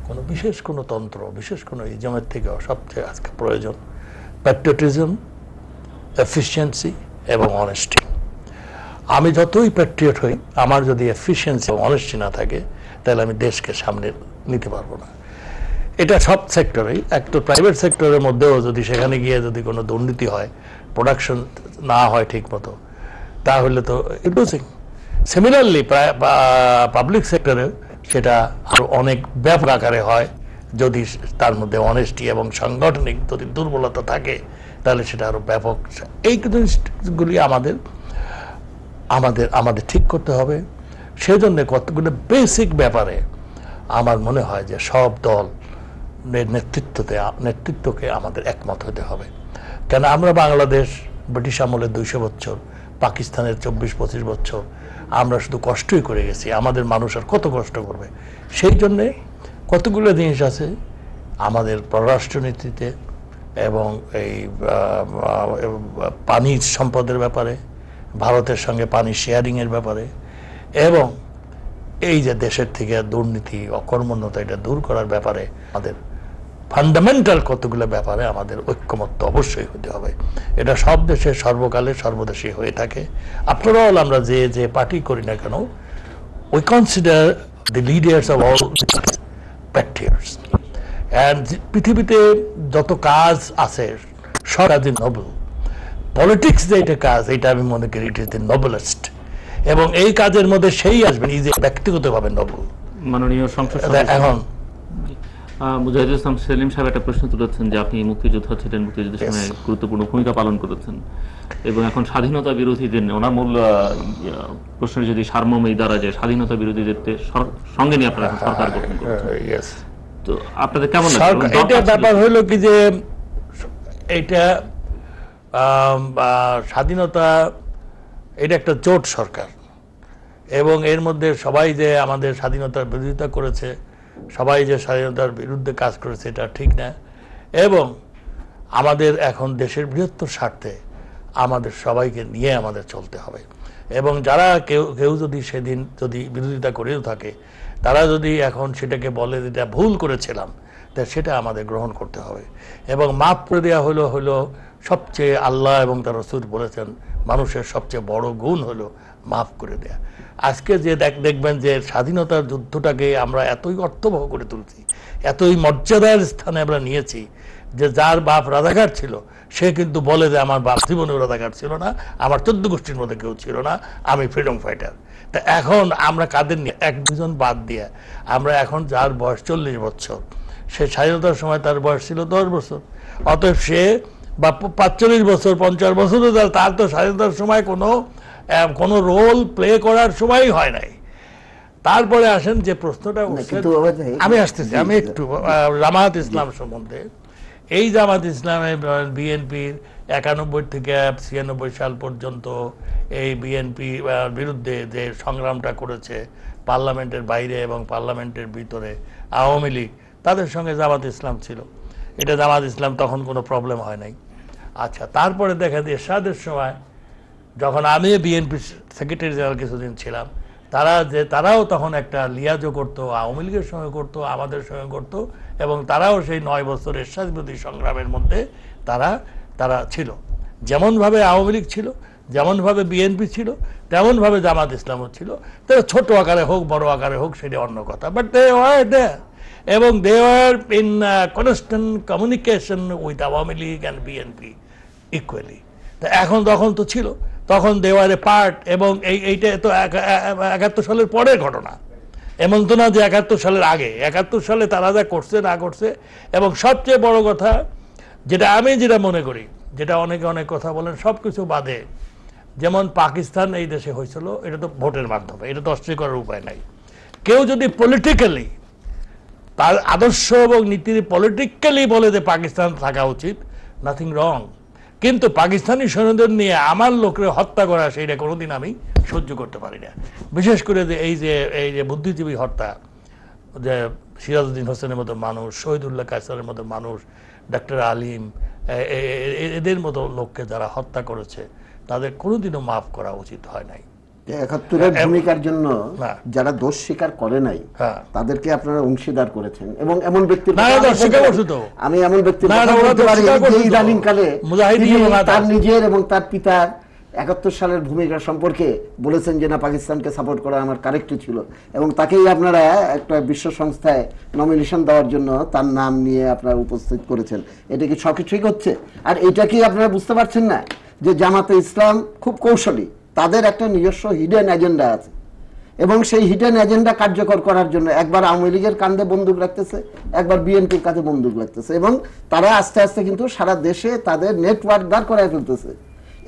কোনো বিশেষ কোনো তন্ত্র, বিশেষ কোনো ইজমের থেকে সবচেয়ে আজকে প্রয়োজন প্যাট্রিয়টিজম, এফিসিয়েন্সি এবং অনেস্টি। আমি যতই প্যাট্রিয়ট হই, আমার যদি এফিসিয়েন্সি এবং অনেস্টি না থাকে তাহলে আমি দেশকে সামনে নিতে পারবো না। এটা সব সেক্টরেই, একটা প্রাইভেট সেক্টরের মধ্যেও যদি সেখানে গিয়ে যদি কোনো দুর্নীতি হয়, প্রোডাকশন না হয় ঠিকমতো, তাহলে তো ইন্টারেস্টিং। সিমিলারলি পাবলিক সেক্টরে সেটা আরও অনেক ব্যাপক আকারে হয়, যদি তার মধ্যে অনেস্টি এবং সাংগঠনিক যদি দুর্বলতা থাকে তাহলে সেটা আরও ব্যাপক। এই জিনিসগুলি আমাদের আমাদের আমাদের ঠিক করতে হবে। সেজন্য কতগুলো বেসিক ব্যাপারে আমার মনে হয় যে সব দল নেতৃত্বতে নেতৃত্বকে আমাদের একমত হতে হবে। কেন আমরা বাংলাদেশ ব্রিটিশ আমলে দুইশো বছর, পাকিস্তানের চব্বিশ পঁচিশ বছর আমরা শুধু কষ্টই করে গেছি, আমাদের মানুষ আর কত কষ্ট করবে? সেই জন্যে কতগুলো জিনিস আছে আমাদের পররাষ্ট্রনীতিতে এবং এই পানি সম্পদের ব্যাপারে, ভারতের সঙ্গে পানি শেয়ারিংয়ের ব্যাপারে, এবং এই যে দেশের থেকে দুর্নীতি অকর্মণ্যতা এটা দূর করার ব্যাপারে আমাদের ফান্ডামেন্টাল কতগুলো ব্যাপারে আমাদের ঐক্যমত্য অবশ্যই হতে হবে। এটা সব দেশে সর্বকালে সর্বদেশে হয়ে থাকে। আফটার অল আমরা যে যে পার্টি করি না কেন, we consider the leaders of all patriots. And পৃথিবীতে যত কাজ আছে সব কাজই নোবেল। পলিটিক্স যে এটা কাজ, এটা আমি মনে করি ইট ইজ দি নোবেলেস্ট, এবং এই কাজের মধ্যে সেই আসবে নিজে ব্যক্তিগতভাবে নোবেল। মাননীয় সংসদ এখন মুজাহিদুল ইসলাম সেলিম সাহেব একটা প্রশ্ন তুলেছেন যে আপনি মুক্তিযোদ্ধা ছিলেন, মুক্তিযুদ্ধের সময় গুরুত্বপূর্ণ ভূমিকা পালন করেছেন, এবং এখন স্বাধীনতা বিরোধীদের, ওনার মূল প্রশ্নের যদি সারমর্ম এই দ্বারা যে স্বাধীনতা বিরোধীদের সঙ্গে নিয়ে আপনারা সরকার গঠন করেছেন, তো আপনাদের কেমন লাগে? এটা ব্যাপার হলো কি যে এটা স্বাধীনতা, এটা একটা জোট সরকার, এবং এর মধ্যে সবাই যে আমাদের স্বাধীনতার বিরোধিতা করেছে, সবাই যে স্বাধীনতার বিরুদ্ধে কাজ করেছে এটা ঠিক না। এবং আমাদের এখন দেশের বৃহত্তর স্বার্থে আমাদের সবাইকে নিয়ে আমাদের চলতে হবে। এবং যারা কেউ কেউ যদি সেদিন যদি বিরোধিতা করেও থাকে, তারা যদি এখন সেটাকে বলে যেটা ভুল করেছিলাম, তা সেটা আমাদের গ্রহণ করতে হবে। এবং মাফ করে দেওয়া হলো হলো সবচেয়ে আল্লাহ এবং তার রাসূল বলেছেন मानुषेर सबचेये बड़ो गुण हलो माफ करे देया। आजके जे देखबेन जे स्वाधीनतार युद्धटाके आमरा एतोई अर्थबह करे तुलछि, एतोई मर्यादार स्थाने आमरा नियेछि जे जार बाप राजाघाट छिलो से किन्तु बोले जे आमार बाप जीवने राजाघाट छिलो ना, आमार चौद्द गोष्ठीर मध्ये केउ छिलो ना, आमी फ्रीडम फाइटार। तो एखन आमरा कादेर निये एक दुइजन बाद दिया आमरा एखन जार बयस चल्लिश बछर से स्वाधीनतार समय तार बयस छिलो दस बछर, अतएव से पाँचचल्लिश बछर पंचाश बछर जार तार तो स्वाधीनतार समय कोनो कोनो रोल प्ले करार समयई हय नाई। तारपरे आसेन जे प्रश्नटा आमी आसतेछि आमी एकटु জামাত ইসলাম सम्बन्धे এই জামাত ইসলামে বিএনপির একানব্বই থেকে ছিয়ানব্বই সাল পর্যন্ত এই বিএনপি বিরুদ্ধে যে সংগ্রামটা করেছে পার্লামেন্টের বাইরে এবং পার্লামেন্টের ভিতরে আওয়ামী লীগ, তাদের সঙ্গে জামাত ইসলাম ছিল। এটা জামাত ইসলাম তখন কোনো প্রবলেম হয় নাই। আচ্ছা, তারপরে দেখা যায় এরশাদের সময় যখন আমি বিএনপির সেক্রেটারি জেনারেল কিছুদিন ছিলাম, তারা যে তারাও তখন একটা লিয়াজও করতো, আওয়ামী লীগের সঙ্গে করতো, আমাদের সঙ্গে করতো, এবং তারাও সেই নয় বছর এরশাদ বিরোধী সংগ্রামের মধ্যে তারা তারা ছিল। যেমনভাবে আওয়ামী লীগ ছিল, যেমনভাবে বিএনপি ছিল, তেমনভাবে জামাত ইসলামও ছিল। তারা ছোটো আকারে হোক বড় আকারে হোক সেটা অন্য কথা, বাট দে ওয়ার দেয়ার এবং they were in constant communication with Awami League and BNP equally. তা এখন তখন তো ছিল, তখন দে ওয়ার এ পার্ট, এবং এই এইটা তো একাত্তর সালের পরের ঘটনা, এমন তো না যে একাত্তর সালের আগে। একাত্তর সালে তারা যা করছে না করছে, এবং সবচেয়ে বড় কথা যেটা আমি যেটা মনে করি, যেটা অনেকে অনেক কথা বলেন, সব কিছু বাদে যেমন পাকিস্তান এই দেশে হয়েছিল, এটা তো ভোটের মাধ্যমে, এটা তো অস্বীকারের উপায় নাই। কেউ যদি পলিটিক্যালি তার আদর্শ এবং নীতির পলিটিক্যালি বলে যে পাকিস্তান থাকা উচিত, নাথিং রং, কিন্তু পাকিস্তানি সৈন্যদের নিয়ে আমার লোকরে হত্যা করা সেইটা কোনোদিন আমি সহ্য করতে পারি না। বিশেষ করে যে এই যে এই যে বুদ্ধিজীবী হত্যা, যে সিরাজউদ্দিন হোসেনের মতো মানুষ, শহীদুল্লাহ কাইসারের মতো মানুষ, ডক্টর আলিম, এদের মতো লোককে যারা হত্যা করেছে তাদের কোনোদিনও মাফ করা উচিত হয় নাই। একাত্তরের ভূমিকার জন্য যারা দোষ স্বীকার করে নাই তাদেরকে আপনারা অংশীদার করেছেন, এবং এমন ব্যক্তির আমি এমন ব্যক্তি ইদানিং কালে তার নিজের এবং তার পিতার একাত্তর সালের ভূমিকা সম্পর্কে বলেছেন যে না, পাকিস্তানকে সাপোর্ট করা আমার কারেক্ট ছিল, এবং তাকেই আপনারা একটা বিশ্ব সংস্থায় নমিনেশন দেওয়ার জন্য তার নাম নিয়ে আপনারা উপস্থিত করেছেন। এটা কি সবকিছুই হচ্ছে? আর এটা কি আপনারা বুঝতে পারছেন না যে জামাতে ইসলাম খুব কৌশলী, তাদের একটা নিজস্ব হিডেন এজেন্ডা আছে, এবং সেই হিডেন এজেন্ডা কার্যকর করার জন্য একবার আওয়ামী লীগের কাঁধে বন্দুক রাখতেছে, একবার বিএনপির কাঁধে বন্দুক রাখতেছে, এবং তারা আস্তে আস্তে কিন্তু সারা দেশে তাদের নেটওয়ার্ক দাঁড় করায় ফেলতেছে।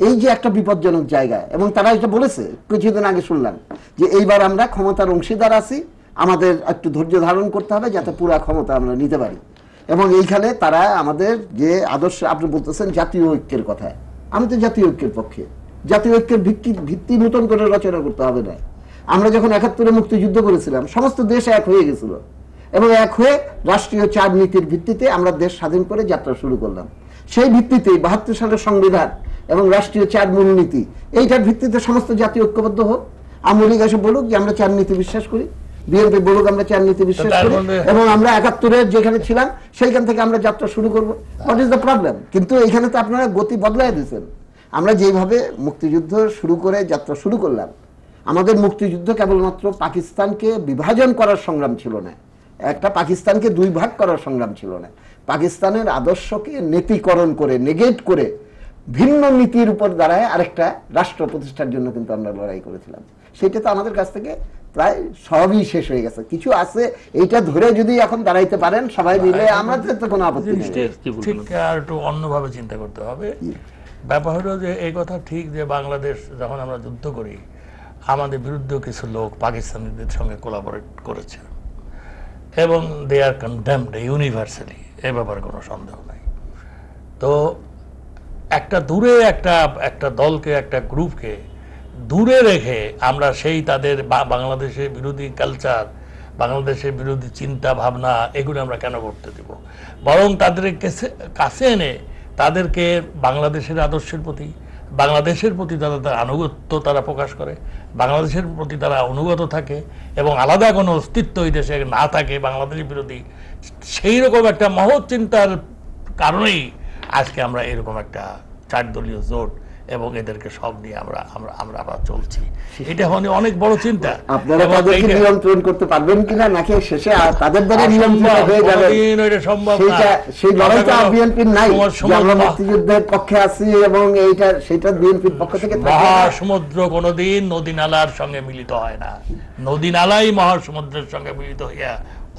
এই যে একটা বিপজ্জনক জায়গা, এবং তারা এটা বলেছে কিছুদিন আগে শুনলাম যে এইবার আমরা ক্ষমতার অংশীদার আছি, আমাদের একটু ধৈর্য ধারণ করতে হবে যাতে পুরা ক্ষমতা আমরা নিতে পারি। এবং এইখানে তারা আমাদের যে আদর্শ আপনি বলতেছেন জাতীয় ঐক্যের কথা, আমি তো জাতীয় ঐক্যের পক্ষে। জাতীয় ঐক্যের ভিত্তি ভিত্তি নতুন করে রচনা করতে হবে না। আমরা যখন একাত্তরে মুক্তিযুদ্ধ করেছিলাম সমস্ত দেশ এক হয়ে গেছিল, এবং এক হয়ে রাষ্ট্রীয় চার নীতির ভিত্তিতে আমরা দেশ স্বাধীন করে যাত্রা শুরু করলাম। সেই ভিত্তিতেই বাহাত্তর সালের সংবিধান এবং রাষ্ট্রীয় চার মূলনীতি, এইটার ভিত্তিতে সমস্ত জাতীয় ঐক্যবদ্ধ হোক। আওয়ামী লীগ এসে বলুক যে আমরা চার নীতি বিশ্বাস করি, বিএনপি বলুক আমরা চার নীতি বিশ্বাস করি, এবং আমরা একাত্তরের যেখানে ছিলাম সেইখান থেকে আমরা যাত্রা শুরু করবো। What is the problem? কিন্তু এইখানে তো আপনারা গতি বদলায় দিয়েছেন। আমরা যেভাবে মুক্তিযুদ্ধ শুরু করে যাত্রা শুরু করলাম, আমাদের মুক্তিযুদ্ধ কেবলমাত্র পাকিস্তানকে বিভাজন করার সংগ্রাম ছিল না, একটা পাকিস্তানকে দুই ভাগ করার সংগ্রাম ছিল না, পাকিস্তানের আদর্শকে নীতিকরণ করে নেগেট করে ভিন্ন নীতির উপর দাঁড়ায় আরেকটা রাষ্ট্র প্রতিষ্ঠার জন্য কিন্তু আমরা লড়াই করেছিলাম। সেটা তো আমাদের কাছ থেকে প্রায় সবই শেষ হয়ে গেছে। কিছু আছে এইটা ধরে যদি এখন দাঁড়াইতে পারেন সবাই মিলে, আমাদের তো কোনো আপত্তি নেই। ঠিক আর একটু অন্যভাবে চিন্তা করতে হবে। ব্যাপার হলো যে এই কথা ঠিক যে বাংলাদেশ যখন আমরা যুদ্ধ করি আমাদের বিরুদ্ধে কিছু লোক পাকিস্তানিদের সঙ্গে কোলাবোরেট করেছে, এবং দে আর কনডেমড ইউনিভার্সালি, এ ব্যাপারে কোনো সন্দেহ নাই। তো একটা দূরে একটা একটা দলকে একটা গ্রুপকে দূরে রেখে আমরা সেই তাদের বাংলাদেশের বিরোধী কালচার, বাংলাদেশের বিরোধী চিন্তা ভাবনা, এগুলো আমরা কেন করতে দেব? বরং তাদের কাছে এনে তাদেরকে বাংলাদেশের আদর্শের প্রতি, বাংলাদেশের প্রতি যারা তার আনুগত্য তারা প্রকাশ করে, বাংলাদেশের প্রতি তারা অনুগত থাকে, এবং আলাদা কোনো অস্তিত্ব এই দেশে না থাকে বাংলাদেশের বিরোধী, সেই রকম একটা মহৎ চিন্তার কারণেই আজকে আমরা এরকম একটা চারদলীয় জোট এবং এদেরকে সব নিয়ে আমরা আমরা আমরা আবার চলছি। এটা মানে অনেক বড় চিন্তা। আপনারা তাদেরকে নিয়ন্ত্রণ করতে পারবেন কিনা নাকি শেষে তাদের দ্বারা নিয়ন্ত্রণ হয়ে যাবে এটা সম্ভব না। সেটা সেই লড়াইটা বিএনপি নাই, আমরা মুক্তিযুদ্ধের পক্ষে আছি এবং এইটা সেটা বিএনপির পক্ষ থেকে। মহাসমুদ্র কোনোদিন নদী নালার সঙ্গে মিলিত হয় না, নদী নালাই মহাসমুদ্রের সঙ্গে মিলিত হইয়া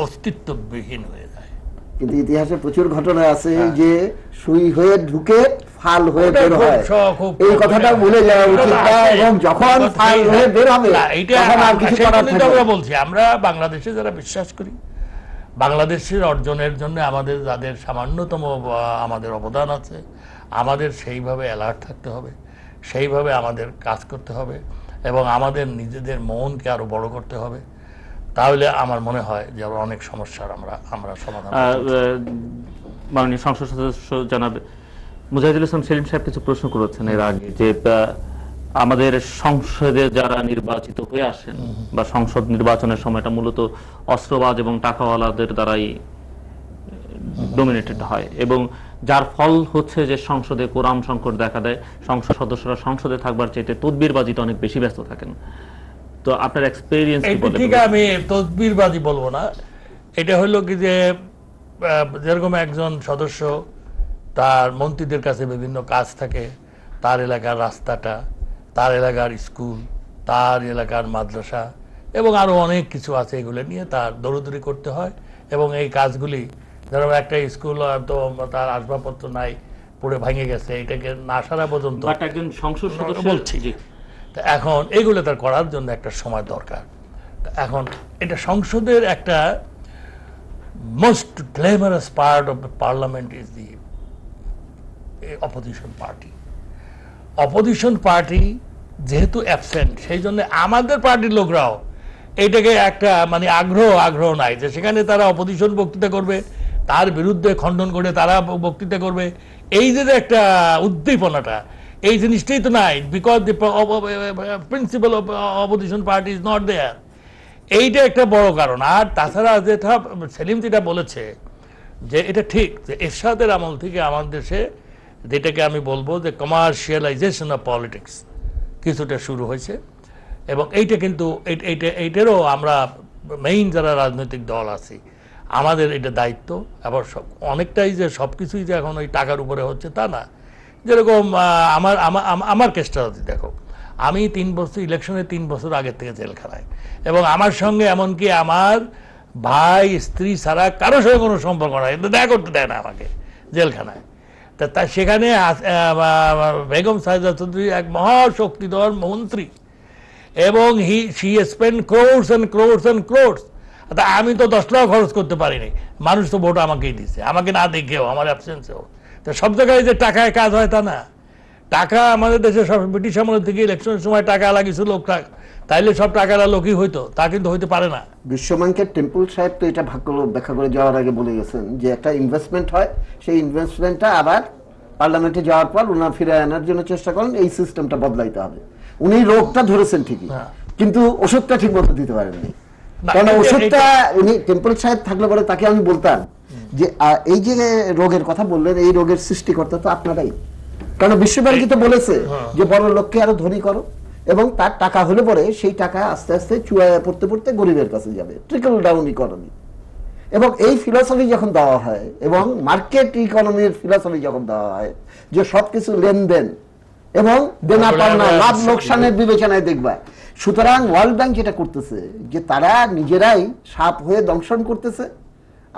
অস্তিত্ববিহীন হয়ে যায়। কিন্তু ইতিহাসে প্রচুর ঘটনা আছে যে সুই হয়ে ঢুকে ফাল হয়ে বের হয়, এই কথাটা ভুলে যাওয়া উচিত না। এবং যখন ফাল হয়ে বের হবে তখন আর কিছু করার থাকে না। বলছি আমরা বাংলাদেশে যারা বিশ্বাস করি, বাংলাদেশের অর্জনের জন্য আমাদের যাদের সামান্যতম আমাদের অবদান আছে, আমাদের সেইভাবে অ্যালার্ট থাকতে হবে, সেইভাবে আমাদের কাজ করতে হবে এবং আমাদের নিজেদের মনকে আরও বড় করতে হবে। তাহলে আমার মনে হয় যে আমরা অনেক সমস্যার আমরা আমরা সমাধান। মাননীয় সংসদ সদস্য জনাব মুজাহিদুল ইসলাম সেলিম সাহেব কিছু প্রশ্ন করেছেন এর আগে, যে আমাদের সংসদে যারা নির্বাচিত হয়ে আসেন বা সংসদ নির্বাচনের সময়টা মূলত অস্ত্রবাজ এবং টাকাওয়ালাদের দ্বারাই ডোমিনেটেড হয় এবং যার ফল হচ্ছে যে সংসদে কোরাম সংকট দেখা দেয়, সংসদ সদস্যরা সংসদে থাকবার চাইতে তদবিরবাজিতে অনেক বেশি ব্যস্ত থাকেন। তো আপনার এক্সপেরিয়েন্স কি বলে? ঠিক আমি তদবিরবাজি বলবো না, এটা হলো কি যে যেরকম একজন সদস্য তার মন্ত্রীদের কাছে বিভিন্ন কাজ থাকে, তার এলাকার রাস্তাটা, তার এলাকার স্কুল, তার এলাকার মাদ্রাসা এবং আরও অনেক কিছু আছে, এগুলো নিয়ে তার দৌড়দৌড়ি করতে হয় এবং এই কাজগুলি যেরকম একটা স্কুল তো তার আসবাবপত্র নাই, পুরো ভেঙে গেছে, এটাকে না সারা পর্যন্ত একজন সংসদ সদস্য বলছি। এখন এগুলো তার করার জন্য একটা সময় দরকার। এখন এটা সংসদের একটা most glamorous part of the parliament is the opposition party. Opposition party যেহেতু অ্যাবসেন্ট, সেই জন্য আমাদের পার্টির লোকরাও এটাকে একটা মানে আগ্রহ আগ্রহ নাই যে সেখানে তারা অপোজিশন বক্তৃতা করবে, তার বিরুদ্ধে খণ্ডন করে তারা বক্তৃতা করবে। এই যে একটা উদ্দীপনাটা, এই জিনিসটাই তো নাই, because the principal of opposition party is not there. এইটা একটা বড় কারণ। আর তাছাড়া যেটা সেলিম যেটা বলেছে যে এটা ঠিক যে এরশাদের আমল থেকে আমার দেশে যেটাকে আমি বলবো যে কমার্শিয়ালাইজেশন অফ পলিটিক্স কিছুটা শুরু হয়েছে এবং এইটা কিন্তু এইটা এইটারও আমরা মেইন যারা রাজনৈতিক দল আছি আমাদের এটা দায়িত্ব। আবার সব অনেকটাই যে সব কিছুই যে এখন ওই টাকার উপরে হচ্ছে তা না। যেরকম আমার আমার কেসটা যদি দেখো, আমি তিন বছর ইলেকশনে তিন বছর আগের থেকে জেলখানায় এবং আমার সঙ্গে এমনকি আমার ভাই স্ত্রী ছাড়া কারো সঙ্গে কোনো সম্পর্ক নাই, দেখা করতে দেয় না আমাকে জেলখানায়। তা তা সেখানে বেগম সাহেদা চৌধুরী এক মহাশক্তিধর মন্ত্রী এবং he she spend crores and crores and crores. তা আমি তো দশ টাকা খরচ করতে পারিনি, মানুষ তো ভোট আমাকেই দিচ্ছে, আমাকে না দেখেও, আমার অ্যাবসেন্সেও। তো সব জায়গায় যে টাকায় কাজ হয় তা না। টাকা আমাদের দেশে সব ব্রিটিশ আমল থেকে ইলেকশনের সময় টাকা লাগিয়েছিল লোক, তাইলে সব টাকালা লোকই হইতো, তা কিন্তু হইতে পারে না। বিশ্বব্যাংকের টেম্পল সাহেব তো এটা ভাগ্য ব্যাখ্যা করে যাওয়ার আগে বলে গেছেন যে একটা ইনভেস্টমেন্ট হয়, সেই ইনভেস্টমেন্টটা আবার পার্লামেন্টে যাওয়ার পর ওনার ফিরে আনার জন্য চেষ্টা করেন, এই সিস্টেমটা বদলাইতে হবে। উনি রোগটা ধরেছেন ঠিকই কিন্তু ওষুধটা ঠিক মতো দিতে পারেননি, কারণ ওষুধটা উনি টেম্পল সাহেব থাকলে পরে তাকে আমি বলতাম যে এই যে রোগের কথা বললেন, এই রোগের সৃষ্টিকর্তা তো আপনারাই। কারণ বিশ্বব্যাংক তো বলেছে যে বড় লোককে আরো ধনী করো এবং তার টাকা হলে পরে সেই টাকা আস্তে আস্তে চুয়ায় পড়তে পড়তে গরিবের কাছে যাবে, ট্রিকল ডাউন ইকোনমি। এবং এই ফিলসফি যখন দেওয়া হয় এবং মার্কেট ইকোনমির ফিলসফি যখন দেওয়া হয় যে সবকিছু লেনদেন এবং দেনা পাওনা, লাভ লোকসানের বিবেচনায় দেখবা। সুতরাং ওয়ার্ল্ড ব্যাংক যেটা করতেছে যে তারা নিজেরাই সাপ হয়ে দংশন করতেছে,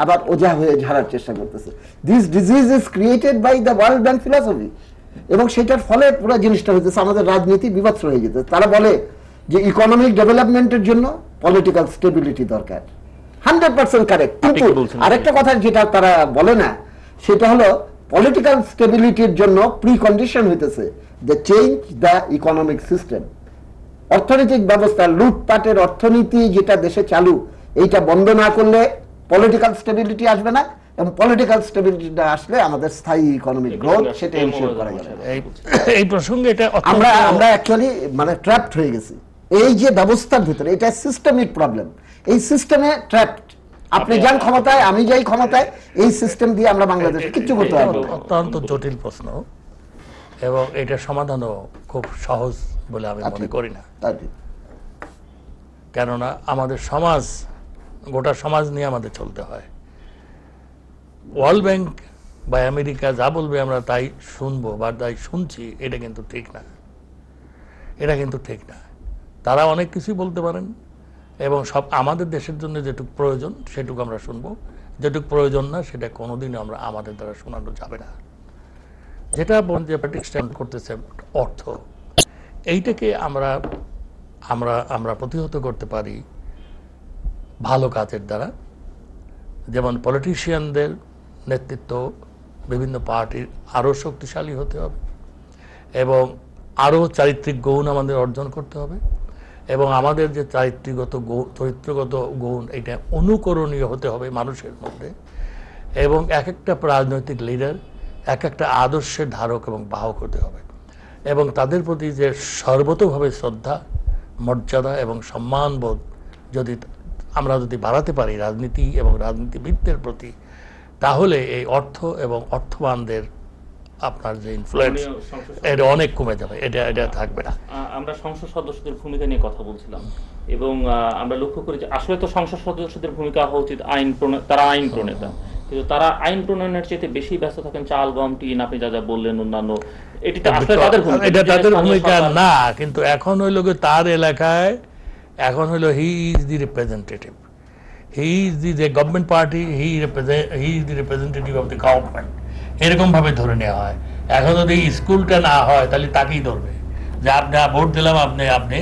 আবার ওঝা হয়ে ঝাড়ার চেষ্টা করতেছে। This disease is created by the World Bank philosophy এবং সেটার ফলে পুরো জিনিসটা হইতেছে আমাদের রাজনীতি বিভৎস হয়ে যেতে। তারা বলে যে ইকোনমিক ডেভেলপমেন্টের জন্য পলিটিক্যাল স্টেবিলিটি দরকার, হান্ড্রেড পার্সেন্ট কারেক্ট। কিন্তু আরেকটা কথা যেটা তারা বলে না সেটা হলো পলিটিক্যাল স্টেবিলিটির জন্য প্রি কন্ডিশন হইতেছে the change the economic system, অর্থনৈতিক ব্যবস্থা, লুটপাটের অর্থনীতি যেটা দেশে চালু, এইটা বন্ধ না করলে পলিটিক্যাল স্টেবিলিটি আসবে না এবং পলিটিক্যাল স্টেবিলিটিটা আসলে আমাদের স্থায়ী ইকোনমিক গ্রোথ সেটা এনশিওর করা যাবে। এই প্রসঙ্গে এটা আমরা আমরা অ্যাকচুয়ালি মানে ট্র্যাপড হয়ে গেছি এই যে ব্যবস্থার ভিতরে, এটা সিস্টেমিক প্রবলেম। এই সিস্টেমে ট্র্যাপড, আপনি যান ক্ষমতায়, আমি যাই ক্ষমতায়, এই সিস্টেম দিয়ে আমরা বাংলাদেশে কিচ্ছু করতে পারবো। অত্যন্ত জটিল প্রশ্ন এবং এটার সমাধানও খুব সহজ বলে আমি মনে করি না। কেননা আমাদের সমাজ, গোটা সমাজ নিয়ে আমাদের চলতে হয়। ওয়ার্ল্ড ব্যাংক বা আমেরিকা যা বলবে আমরা তাই শুনবো বা তাই শুনছি, এটা কিন্তু ঠিক না, এটা কিন্তু ঠিক না। তারা অনেক কিছুই বলতে পারেন এবং সব আমাদের দেশের জন্য যেটুকু প্রয়োজন সেটুকু আমরা শুনবো, যেটুকু প্রয়োজন না সেটা কোনোদিনও আমরা আমাদের দ্বারা শোনানো যাবে না। যেটা যে প্রতিষ্ঠান করতেছে অর্থ, এইটাকে আমরা আমরা আমরা প্রতিহত করতে পারি ভালো কাজের দ্বারা। যেমন পলিটিশিয়ানদের নেতৃত্ব বিভিন্ন পার্টির আরও শক্তিশালী হতে হবে এবং আরও চারিত্রিক গুণ আমাদের অর্জন করতে হবে এবং আমাদের যে চারিত্রিকগত চরিত্রগত গুণ এটা অনুকরণীয় হতে হবে মানুষের মধ্যে। এবং এক একটা রাজনৈতিক লিডার এক একটা আদর্শের ধারক এবং বাহক হতে হবে এবং তাদের প্রতি যে সর্বতভাবে শ্রদ্ধা, মর্যাদা এবং সম্মানবোধ যদি আমরা যদি বাড়াতে পারি রাজনীতি এবং রাজনীতিবিদদের প্রতি, তাহলে এই অর্থ এবং অর্থবানদের আপনার যে ইনফ্লুয়েন্স এটা অনেক কমে যাবে, এটা এটা থাকবে না। আমরা সংসদ সদস্যদের ভূমিকা নিয়ে কথা বলছিলাম এবং আমরা লক্ষ্য করি যে আসলে তো সংসদ সদস্যদের ভূমিকা হওয়া উচিত আইন প্রণেতা, তারা আইন প্রণেতা, কিন্তু তারা আইন প্রণয়নের চেয়ে বেশি ব্যস্ত থাকেন চাল গম টিন আপনি যা যা বললেন অন্যান্য, এটিতে আসলে তাদের ভূমিকা, এটা তাদের ভূমিকা না। কিন্তু এখন হইল যে তার এলাকায় এখন হইল he is the representative, he is the যে government party, he represent he is the representative of the government, এরকম ভাবে ধরে নেওয়া হয়। এখন যদি স্কুলটা না হয় তাহলে তাকেই ধরবে যে আপনি ভোট দিলাম, আপনি আপনি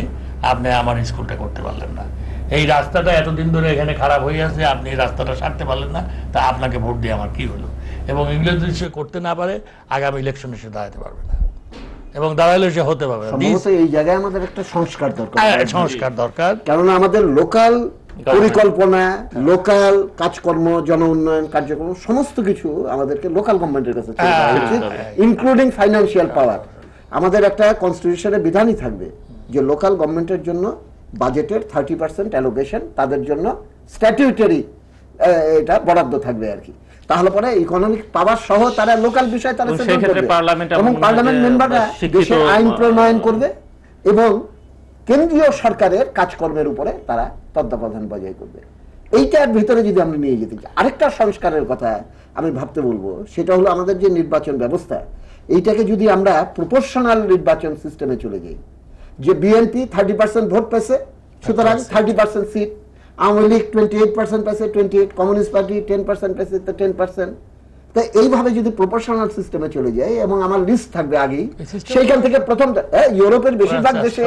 আপনি আমার স্কুলটা করতে পারলেন না, এই রাস্তাটা এতদিন ধরে এখানে খারাপ হয়ে আছে, আপনি এই রাস্তাটা সারতে পারলেন না, তা আপনাকে ভোট দিয়ে আমার কী হলো। এবং ইংলিশ যদি সে করতে না পারে আগামী ইলেকশনে সে দাঁড়াতে পারবে না এবং দাঁড়ালে সে হতে পারবে না। এই জায়গায় আমাদের একটা সংস্কার দরকার, সংস্কার দরকার, কারণ আমাদের লোকাল পরিকল্পনা, লোকাল কাজকর্ম, জন উন্নয়ন কার্যক্রম সমস্ত কিছু আমাদেরকে লোকাল গভর্নমেন্টের কাছে ইনক্লুডিং ফাইন্যান্সিয়াল পাওয়ার। আমাদের একটা কনস্টিটিউশনের বিধানই থাকবে যে লোকাল গভর্নমেন্টের জন্য বাজেটের থার্টি পার্সেন্ট অ্যালোকেশন তাদের জন্য স্ট্যাটিউটারি এটা বরাদ্দ থাকবে আর কি। তাহলে পরে ইকোনমিক পাওয়ার সহ তারা লোকাল বিষয় তারা এবং পার্লামেন্ট মেম্বাররা দেশের আইন প্রণয়ন করবে এবং কেন্দ্রীয় সরকারের কাজকর্মের উপরে তারা তত্ত্বাবধান বজায় করবে। এইটার ভিতরে যদি আমরা নিয়ে যেতে চাই, আরেকটা সংস্কারের কথা আমি ভাবতে বলবো, সেটা হলো আমাদের যে নির্বাচন ব্যবস্থা, এইটাকে যদি আমরা প্রপোর্শনাল নির্বাচন সিস্টেমে চলে যাই, যে বিএনপি থার্টি পার্সেন্ট ভোট পেয়েছে সুতরাং thirty percent seat, Awami League twenty eight percent পেয়েছে twenty eight, communist party ten percent পেয়েছে তো টেন পার্সেন্ট। তো এইভাবে যদি প্রপোর্শনাল সিস্টেমে চলে যায় এবং আমার লিস্ট থাকবে আগেই, সেইখান থেকে প্রথম ইউরোপের বেশিরভাগ দেশে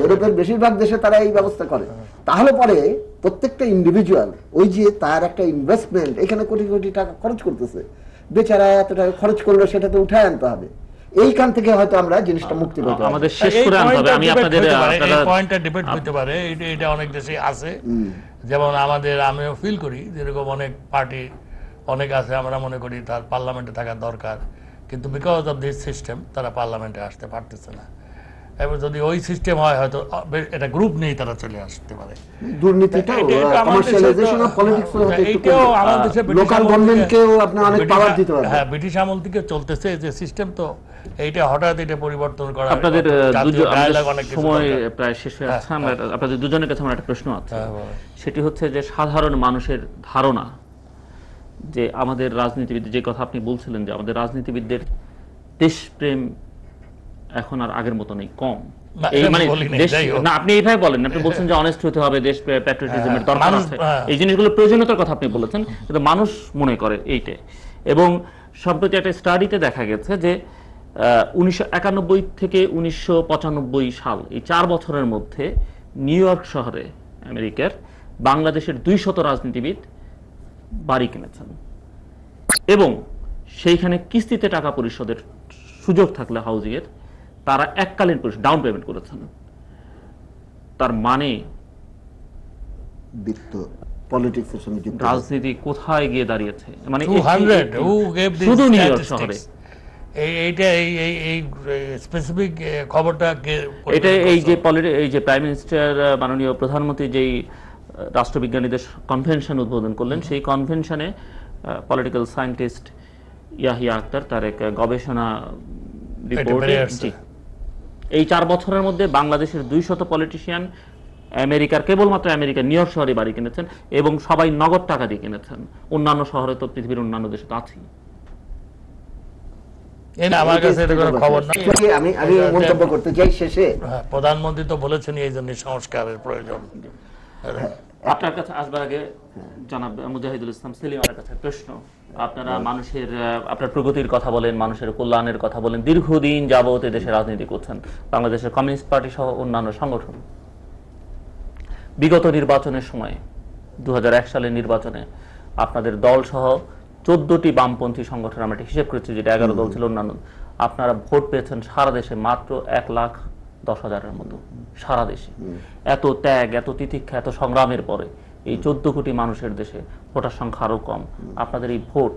ইউরোপের বেশিরভাগ দেশে তারা এই ব্যবস্থা করে, তাহলে পরে প্রত্যেকটা ইন্ডিভিজুয়াল ওই যে তার একটা ইনভেস্টমেন্ট এখানে কোটি কোটি টাকা খরচ করতেছে, বেচারা এত টাকা খরচ করলে সেটা তো উঠায় আনতে হবে, এইখান থেকে হয়তো আমরা জিনিসটা মুক্তি পেতে পারি, আমাদের শেষ করে আনতে হবে। আমি আপনাদের আপনারা এই পয়েন্টটা ডিবেট করতে পারে, এটা এটা অনেক দেশে আছে। যেমন আমাদের আমিও ফিল করি যেরকম অনেক পার্টি অনেক আছে আমরা মনে করি তার পার্লামেন্টে থাকা দরকার, কিন্তু বিকজ অফ দিস সিস্টেম তারা পার্লামেন্টে আসতে পারতেছে না। এবং যদি ওই সিস্টেম হয় হয়তো এটা গ্রুপ নেই তারা চলে আসতে পারে। দুর্নীতিটা কমার্শিয়ালাইজেশন অফ পলিটিক্স এটাও আমাদের দেশে লোকাল গভর্নমেন্টকেও আপনি অনেক পাওয়ার দিতে পারেন। হ্যাঁ, ব্রিটিশ আমল থেকে চলতেছে যে সিস্টেম, তো এইটা হঠাৎ এটা পরিবর্তন করা। আপনাদের সময় প্রায় শেষ হয়ে আসছে, আমরা আপনাদের দুজনের কাছে আমার একটা প্রশ্ন আছে, সেটি হচ্ছে যে সাধারণ মানুষের ধারণা যে আমাদের রাজনীতিবিদ, যে কথা আপনি বলছিলেন যে আমাদের রাজনীতিবিদদের দেশপ্রেম এখন আর আগের মতো নেই, কম। এই মানে না, আপনি এইভাবে বলেন, আপনি বলছেন যে অনেস্ট হতে হবে, দেশ প্যাট্রিয়টিজমের দরকার আছে, এই জিনিসগুলো প্রয়োজনীয়তার কথা আপনি বলেছেন, কিন্তু মানুষ মনে করে এইটা। এবং সম্প্রতি একটা স্টাডিতে দেখা গেছে যে উনিশশো একানব্বই থেকে উনিশশো পঁচানব্বই সাল এই চার বছরের মধ্যে নিউ ইয়র্ক শহরে আমেরিকার বাংলাদেশের দুই শত রাজনীতিবিদ বাড়ি কিনেছেন এবং সেইখানে কিস্তিতে টাকা পরিশোধের সুযোগ থাকলে হাউজিংয়ের তারা এককালীন পরিশোধ ডাউন পেমেন্ট করেছেন। তার মানে বিত্ত পলিটিক্সের সঙ্গে রাজনীতি কোথায় গিয়ে দাঁড়িয়েছে, মানে শুধু নিউ ইয়র্ক শহরে। এইটা এই এই স্পেসিফিক খবরটা এটা এই যে এই যে প্রাইম মিনিস্টার মাননীয় প্রধানমন্ত্রী যেই রাষ্ট্রবিজ্ঞানীদের কনভেনশন উদ্বোধন করলেন, সেই কনভেনশনে পলিটিক্যাল সায়েন্টিস্ট ইয়াহিয়া আক্তার তার এক গবেষণা चार बছরের মধ্যে বাংলাদেশের দুইশত পলিটিশিয়ান আমেরিকার কেবলমাত্র আমেরিকার নিউ ইয়র্ক শহরে বাড়ি কিনেছেন এবং সবাই নগদ টাকা দিয়ে কিনেছেন। অন্যান্য শহরে তো পৃথিবীর অন্যান্য দেশে তো আছে। প্রধানমন্ত্রী তো বলেছেন এই জন্য সংস্কারের প্রয়োজন। আপনার কাছে আসবার আগে জনাব মুজাহিদুল ইসলাম সেলিম আমার কাছে প্রশ্ন, আপনারা মানুষের আপনার প্রগতির কথা বলেন, মানুষের কল্যাণের কথা বলেন, দীর্ঘদিন যাবত দেশে রাজনীতি করছেন, বাংলাদেশের কমিউনিস্ট পার্টি সহ অন্যান্য সংগঠন। বিগত নির্বাচনের সময় দু হাজার এক সালের নির্বাচনে আপনাদের দল সহ চোদ্দটি বামপন্থী সংগঠন, আমরা একটা হিসেব করেছি যেটা এগারো দল ছিল অন্যান্য, আপনারা ভোট পেয়েছেন সারা দেশে মাত্র এক লাখ দশ হাজারের মতো সারা দেশে। এত ত্যাগ, এত তিতিক্ষা, এত সংগ্রামের পরে এই চোদ্দ কোটি মানুষের দেশে ভোটার সংখ্যা আরও কম। আপনাদের এই ভোট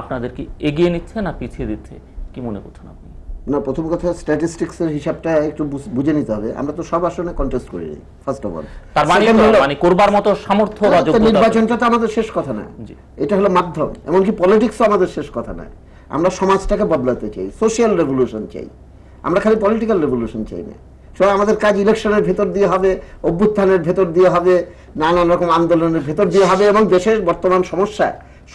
আপনাদের কি এগিয়ে নিচ্ছে না পিছিয়ে দিচ্ছে, কি মনে করছেন আপনি? না, প্রথম কথা স্ট্যাটিস্টিক্সের হিসাবটা একটু বুঝে নিতে হবে। আমরা তো সব আসনে কন্টেস্ট করি নাই ফার্স্ট অফ অল, তার মানে মানে করবার মতো সামর্থ্য বা যোগ্যতা। নির্বাচনটা তো আমাদের শেষ কথা না, এটা হলো মাধ্যম। এমনকি পলিটিক্সও আমাদের শেষ কথা না। আমরা সমাজটাকে বদলাতে চাই, সোশ্যাল রেভলিউশন চাই, আমরা খালি পলিটিক্যাল রেভলিউশন চাই না। সব আমাদের কাজ ইলেকশনের ভেতর দিয়ে হবে, অভ্যুত্থানের ভেতর দিয়ে হবে, নানান রকম আন্দোলনের ভেতর দিয়ে হবে। এবং দেশের বর্তমান সমস্যা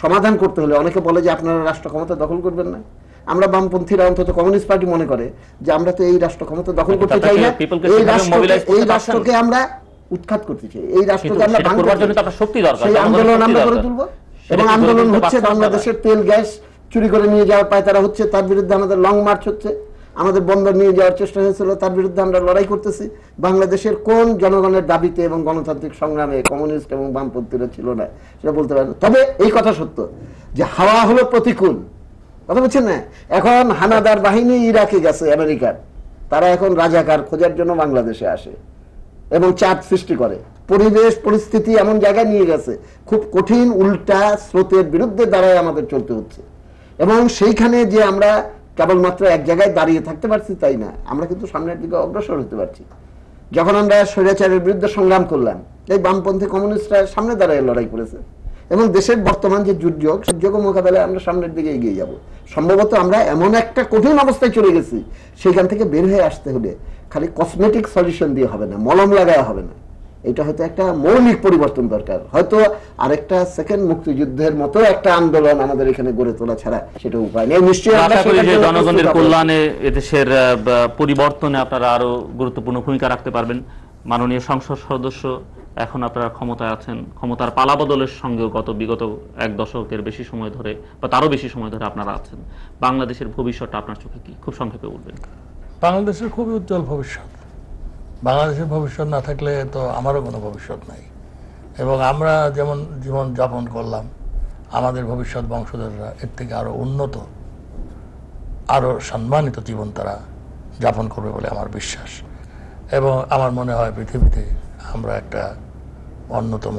সমাধান করতে হলে অনেকে বলে যে আপনারা রাষ্ট্র ক্ষমতা দখল করবেন না। আমরা বামপন্থীরা, অন্তত কমিউনিস্ট পার্টি মনে করে যে আমরা তো এই রাষ্ট্র ক্ষমতা দখল করতে চাই না, এই রাষ্ট্রকে আমরা উৎখাত করতে চাই, এই রাষ্ট্রকে আমরা ভাঙার জন্য একটা শক্তি দরকার। সেই আন্দোলন আমরা করে তুলব। এবং আন্দোলন হচ্ছে বাংলাদেশের তেল গ্যাস চুরি করে নিয়ে যাওয়ার পায়তারা হচ্ছে, তার বিরুদ্ধে আমাদের লং মার্চ হচ্ছে, আমাদের বন্দর নিয়ে যাওয়ার চেষ্টা হয়েছিল, তার বিরুদ্ধে আমরা লড়াই করতেছি। বাংলাদেশের কোন জনগণের দাবিতে এবং গণতান্ত্রিক সংগ্রামে কমিউনিস্ট এবং বামপন্থীরা ছিল না, সেটা বলতে পারেন। তবে এই কথা সত্য যে হাওয়া হলো প্রতিকূল, কথা বলছেন না। এখন হানাদার বাহিনী ইরাকে গেছে আমেরিকার, তারা এখন রাজাকার খোঁজার জন্য বাংলাদেশে আসে এবং চাপ সৃষ্টি করে। পরিবেশ পরিস্থিতি এমন জায়গায় নিয়ে গেছে, খুব কঠিন উল্টা স্রোতের বিরুদ্ধে দাঁড়ায় আমাদের চলতে হচ্ছে। এবং সেইখানে যে আমরা কেবলমাত্র এক জায়গায় দাঁড়িয়ে থাকতে পারছি তাই না, আমরা কিন্তু সামনের দিকে অগ্রসর হতে পারছি। যখন আমরা স্বৈরাচারের বিরুদ্ধে সংগ্রাম করলাম, এই বামপন্থী কমিউনিস্টরা সামনে দাঁড়ায় লড়াই করেছে। এবং দেশের বর্তমান যে দুর্যোগ, দুর্যোগ মোকাবেলায় আমরা সামনের দিকে এগিয়ে যাব। সম্ভবত আমরা এমন একটা কঠিন অবস্থায় চলে গেছি, সেখান থেকে বের হয়ে আসতে হলে খালি কসমেটিক সলিউশন দিয়ে হবে না, মলম লাগায় হবে না। এটা হয়তো একটা মৌলিক পরিবর্তন দরকার। হয়তো আরেকটা সেকেন্ড মুক্তিযুদ্ধের মতো একটা আন্দোলন আমাদের এখানে গড়ে তোলা ছাড়া সেটা উপায় নেই। নিশ্চয়ই আশা করি যে জনগণের কল্যাণে, এদেশের পরিবর্তনে আপনারা আরো গুরুত্বপূর্ণ ভূমিকা রাখতে পারবেন। মাননীয় সংসদ সদস্য, এখন আপনারা ক্ষমতায় আছেন, ক্ষমতার পালাবদলের সঙ্গেও গত বিগত এক দশকের বেশি সময় ধরে বা তারও বেশি সময় ধরে আপনারা আছেন। বাংলাদেশের ভবিষ্যৎটা আপনার চোখে কি, খুব সংক্ষেপে বলবেন? বাংলাদেশের খুবই উজ্জ্বল ভবিষ্যৎ। বাংলাদেশের ভবিষ্যৎ না থাকলে তো আমারও কোনো ভবিষ্যৎ নাই। এবং আমরা যেমন জীবন যাপন করলাম, আমাদের ভবিষ্যৎ বংশধররা এর থেকে আরও উন্নত, আরও সম্মানিত জীবন তারা যাপন করবে বলে আমার বিশ্বাস। এবং আমার মনে হয় পৃথিবীতে আমরা একটা অন্যতম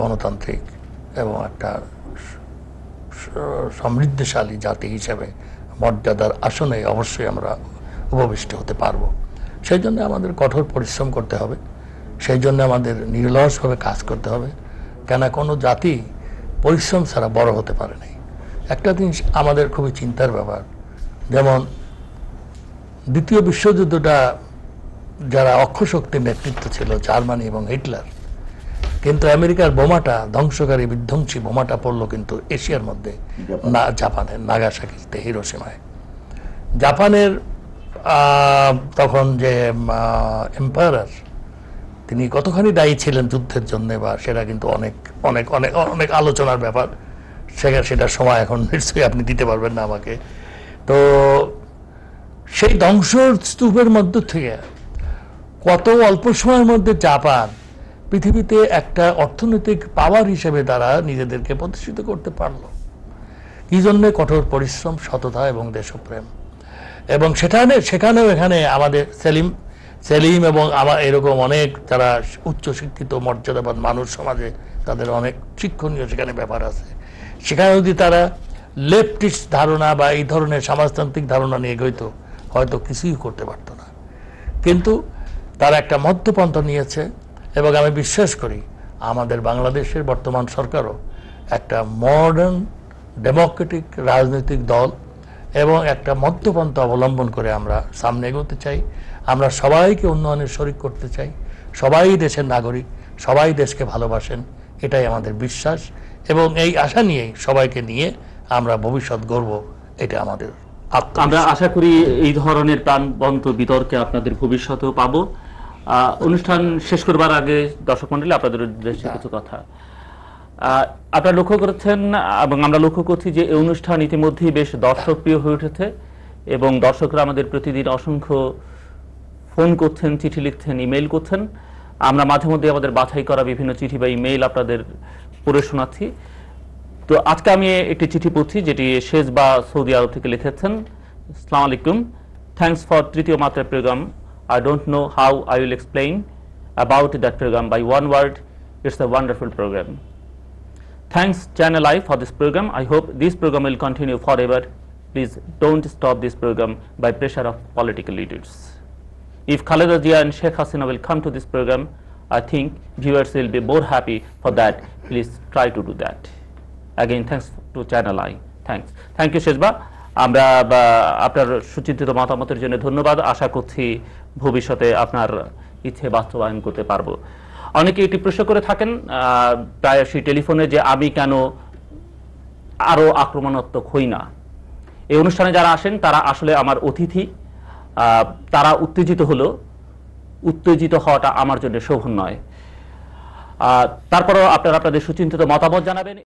গণতান্ত্রিক এবং একটা সমৃদ্ধশালী জাতি হিসেবে মর্যাদার আসনে অবশ্যই আমরা উপবিষ্ট হতে পারব। সেই জন্য আমাদের কঠোর পরিশ্রম করতে হবে, সেই জন্য আমাদের নিরলসভাবে কাজ করতে হবে। কেন কোনো জাতি পরিশ্রম ছাড়া বড় হতে পারে নাই। একটা জিনিস আমাদের খুবই চিন্তার ব্যাপার, যেমন দ্বিতীয় বিশ্বযুদ্ধটা যারা অক্ষশক্তির নেতৃত্ব ছিল জার্মানি এবং হিটলার, কিন্তু আমেরিকার বোমাটা, ধ্বংসকারী বিধ্বংসী বোমাটা পড়লো কিন্তু এশিয়ার মধ্যে, না জাপানের নাগাসাকিতে, হিরোশিমায়। জাপানের তখন যে এম্পায়ার, তিনি কতখানি দায়ী ছিলেন যুদ্ধের জন্য, বা সেটা কিন্তু অনেক অনেক অনেক অনেক আলোচনার ব্যাপার। সেটা সেটার সময় এখন নিশ্চয়ই আপনি দিতে পারবেন না আমাকে। তো সেই ধ্বংসস্তূপের মধ্য থেকে কত অল্প সময়ের মধ্যে জাপান পৃথিবীতে একটা অর্থনৈতিক পাওয়ার হিসেবে তারা নিজেদেরকে প্রতিষ্ঠিত করতে পারল। এই জন্যে কঠোর পরিশ্রম, সততা এবং দেশপ্রেম। এবং সেখানে সেখানেও এখানে আমাদের সেলিম সেলিম এবং আমার এরকম অনেক যারা উচ্চশিক্ষিত মর্যাদাবান মানুষ সমাজে, তাদের অনেক শিক্ষণীয় সেখানে ব্যাপার আছে। সেখানে যদি তারা লেফটিস্ট ধারণা বা এই ধরনের সমাজতান্ত্রিক ধারণা নিয়ে এগোইত, হয়তো কিছুই করতে পারতো না। কিন্তু তারা একটা মধ্যপন্থা নিয়েছে। এবং আমি বিশ্বাস করি আমাদের বাংলাদেশের বর্তমান সরকারও একটা মডার্ন ডেমোক্রেটিক রাজনৈতিক দল এবং একটা মধ্যপন্থা অবলম্বন করে আমরা সামনে এগোতে চাই। আমরা সবাইকে উন্নয়নের শরিক করতে চাই, সবাই দেশের নাগরিক, সবাই দেশকে ভালোবাসেন, এটাই আমাদের বিশ্বাস। এবং এই আশা নিয়েই সবাইকে নিয়ে আমরা ভবিষ্যৎ গড়ব, এটা আমাদের। আমরা আশা করি এই ধরনের প্রাণবন্ত বিতর্কে আপনাদের ভবিষ্যতেও পাবো। অনুষ্ঠান শেষ করবার আগে দর্শক মন্ডলী, আপনাদের উদ্দেশ্যে কিছু কথা। আপনারা লক্ষ্য করেছেন এবং আমরা লক্ষ্য করছি যে এই অনুষ্ঠান ইতিমধ্যেই বেশ দর্শকপ্রিয় হয়ে উঠেছে এবং দর্শকরা আমাদের প্রতিদিন অসংখ্য ফোন করছেন, চিঠি লিখছেন, ইমেইল করছেন। আমরা মাঝে মধ্যে আমাদের বাছাই করা বিভিন্ন চিঠি বা ইমেইল আপনাদের পড়ে শোনাচ্ছি। তো আজকে আমি একটি চিঠি পড়ছি যেটি শেষ বা সৌদি আরব থেকে লিখেছেন। আসসালামু আলাইকুম, থ্যাংকস ফর তৃতীয় মাত্রা programme. I don't know how I will explain about that program by one word. It's a wonderful program. Thanks Channel I for this program. I hope this program will continue forever. Please don't stop this program by pressure of political leaders. If Khaleda Zia and Sheikh Hasina will come to this program, I think viewers will be more happy for that. Please try to do that. Again, thanks to Channel I. Thanks. Thank you, Sheshba. আমরা আপনার সুচিন্তিত মতামতের জন্য ধন্যবাদ। আশা করছি ভবিষ্যতে আপনার ইচ্ছে বাস্তবায়ন করতে পারবো। অনেকে এটি প্রশ্ন করে থাকেন প্রায়শই টেলিফোনে যে আমি কেন আরও আক্রমণাত্মক হই না। এই অনুষ্ঠানে যারা আসেন তারা আসলে আমার অতিথি, তারা উত্তেজিত হলো, উত্তেজিত হওয়াটা আমার জন্য শোভন নয়। তারপরেও আপনারা আপনাদের সুচিন্তিত মতামত জানাবেন।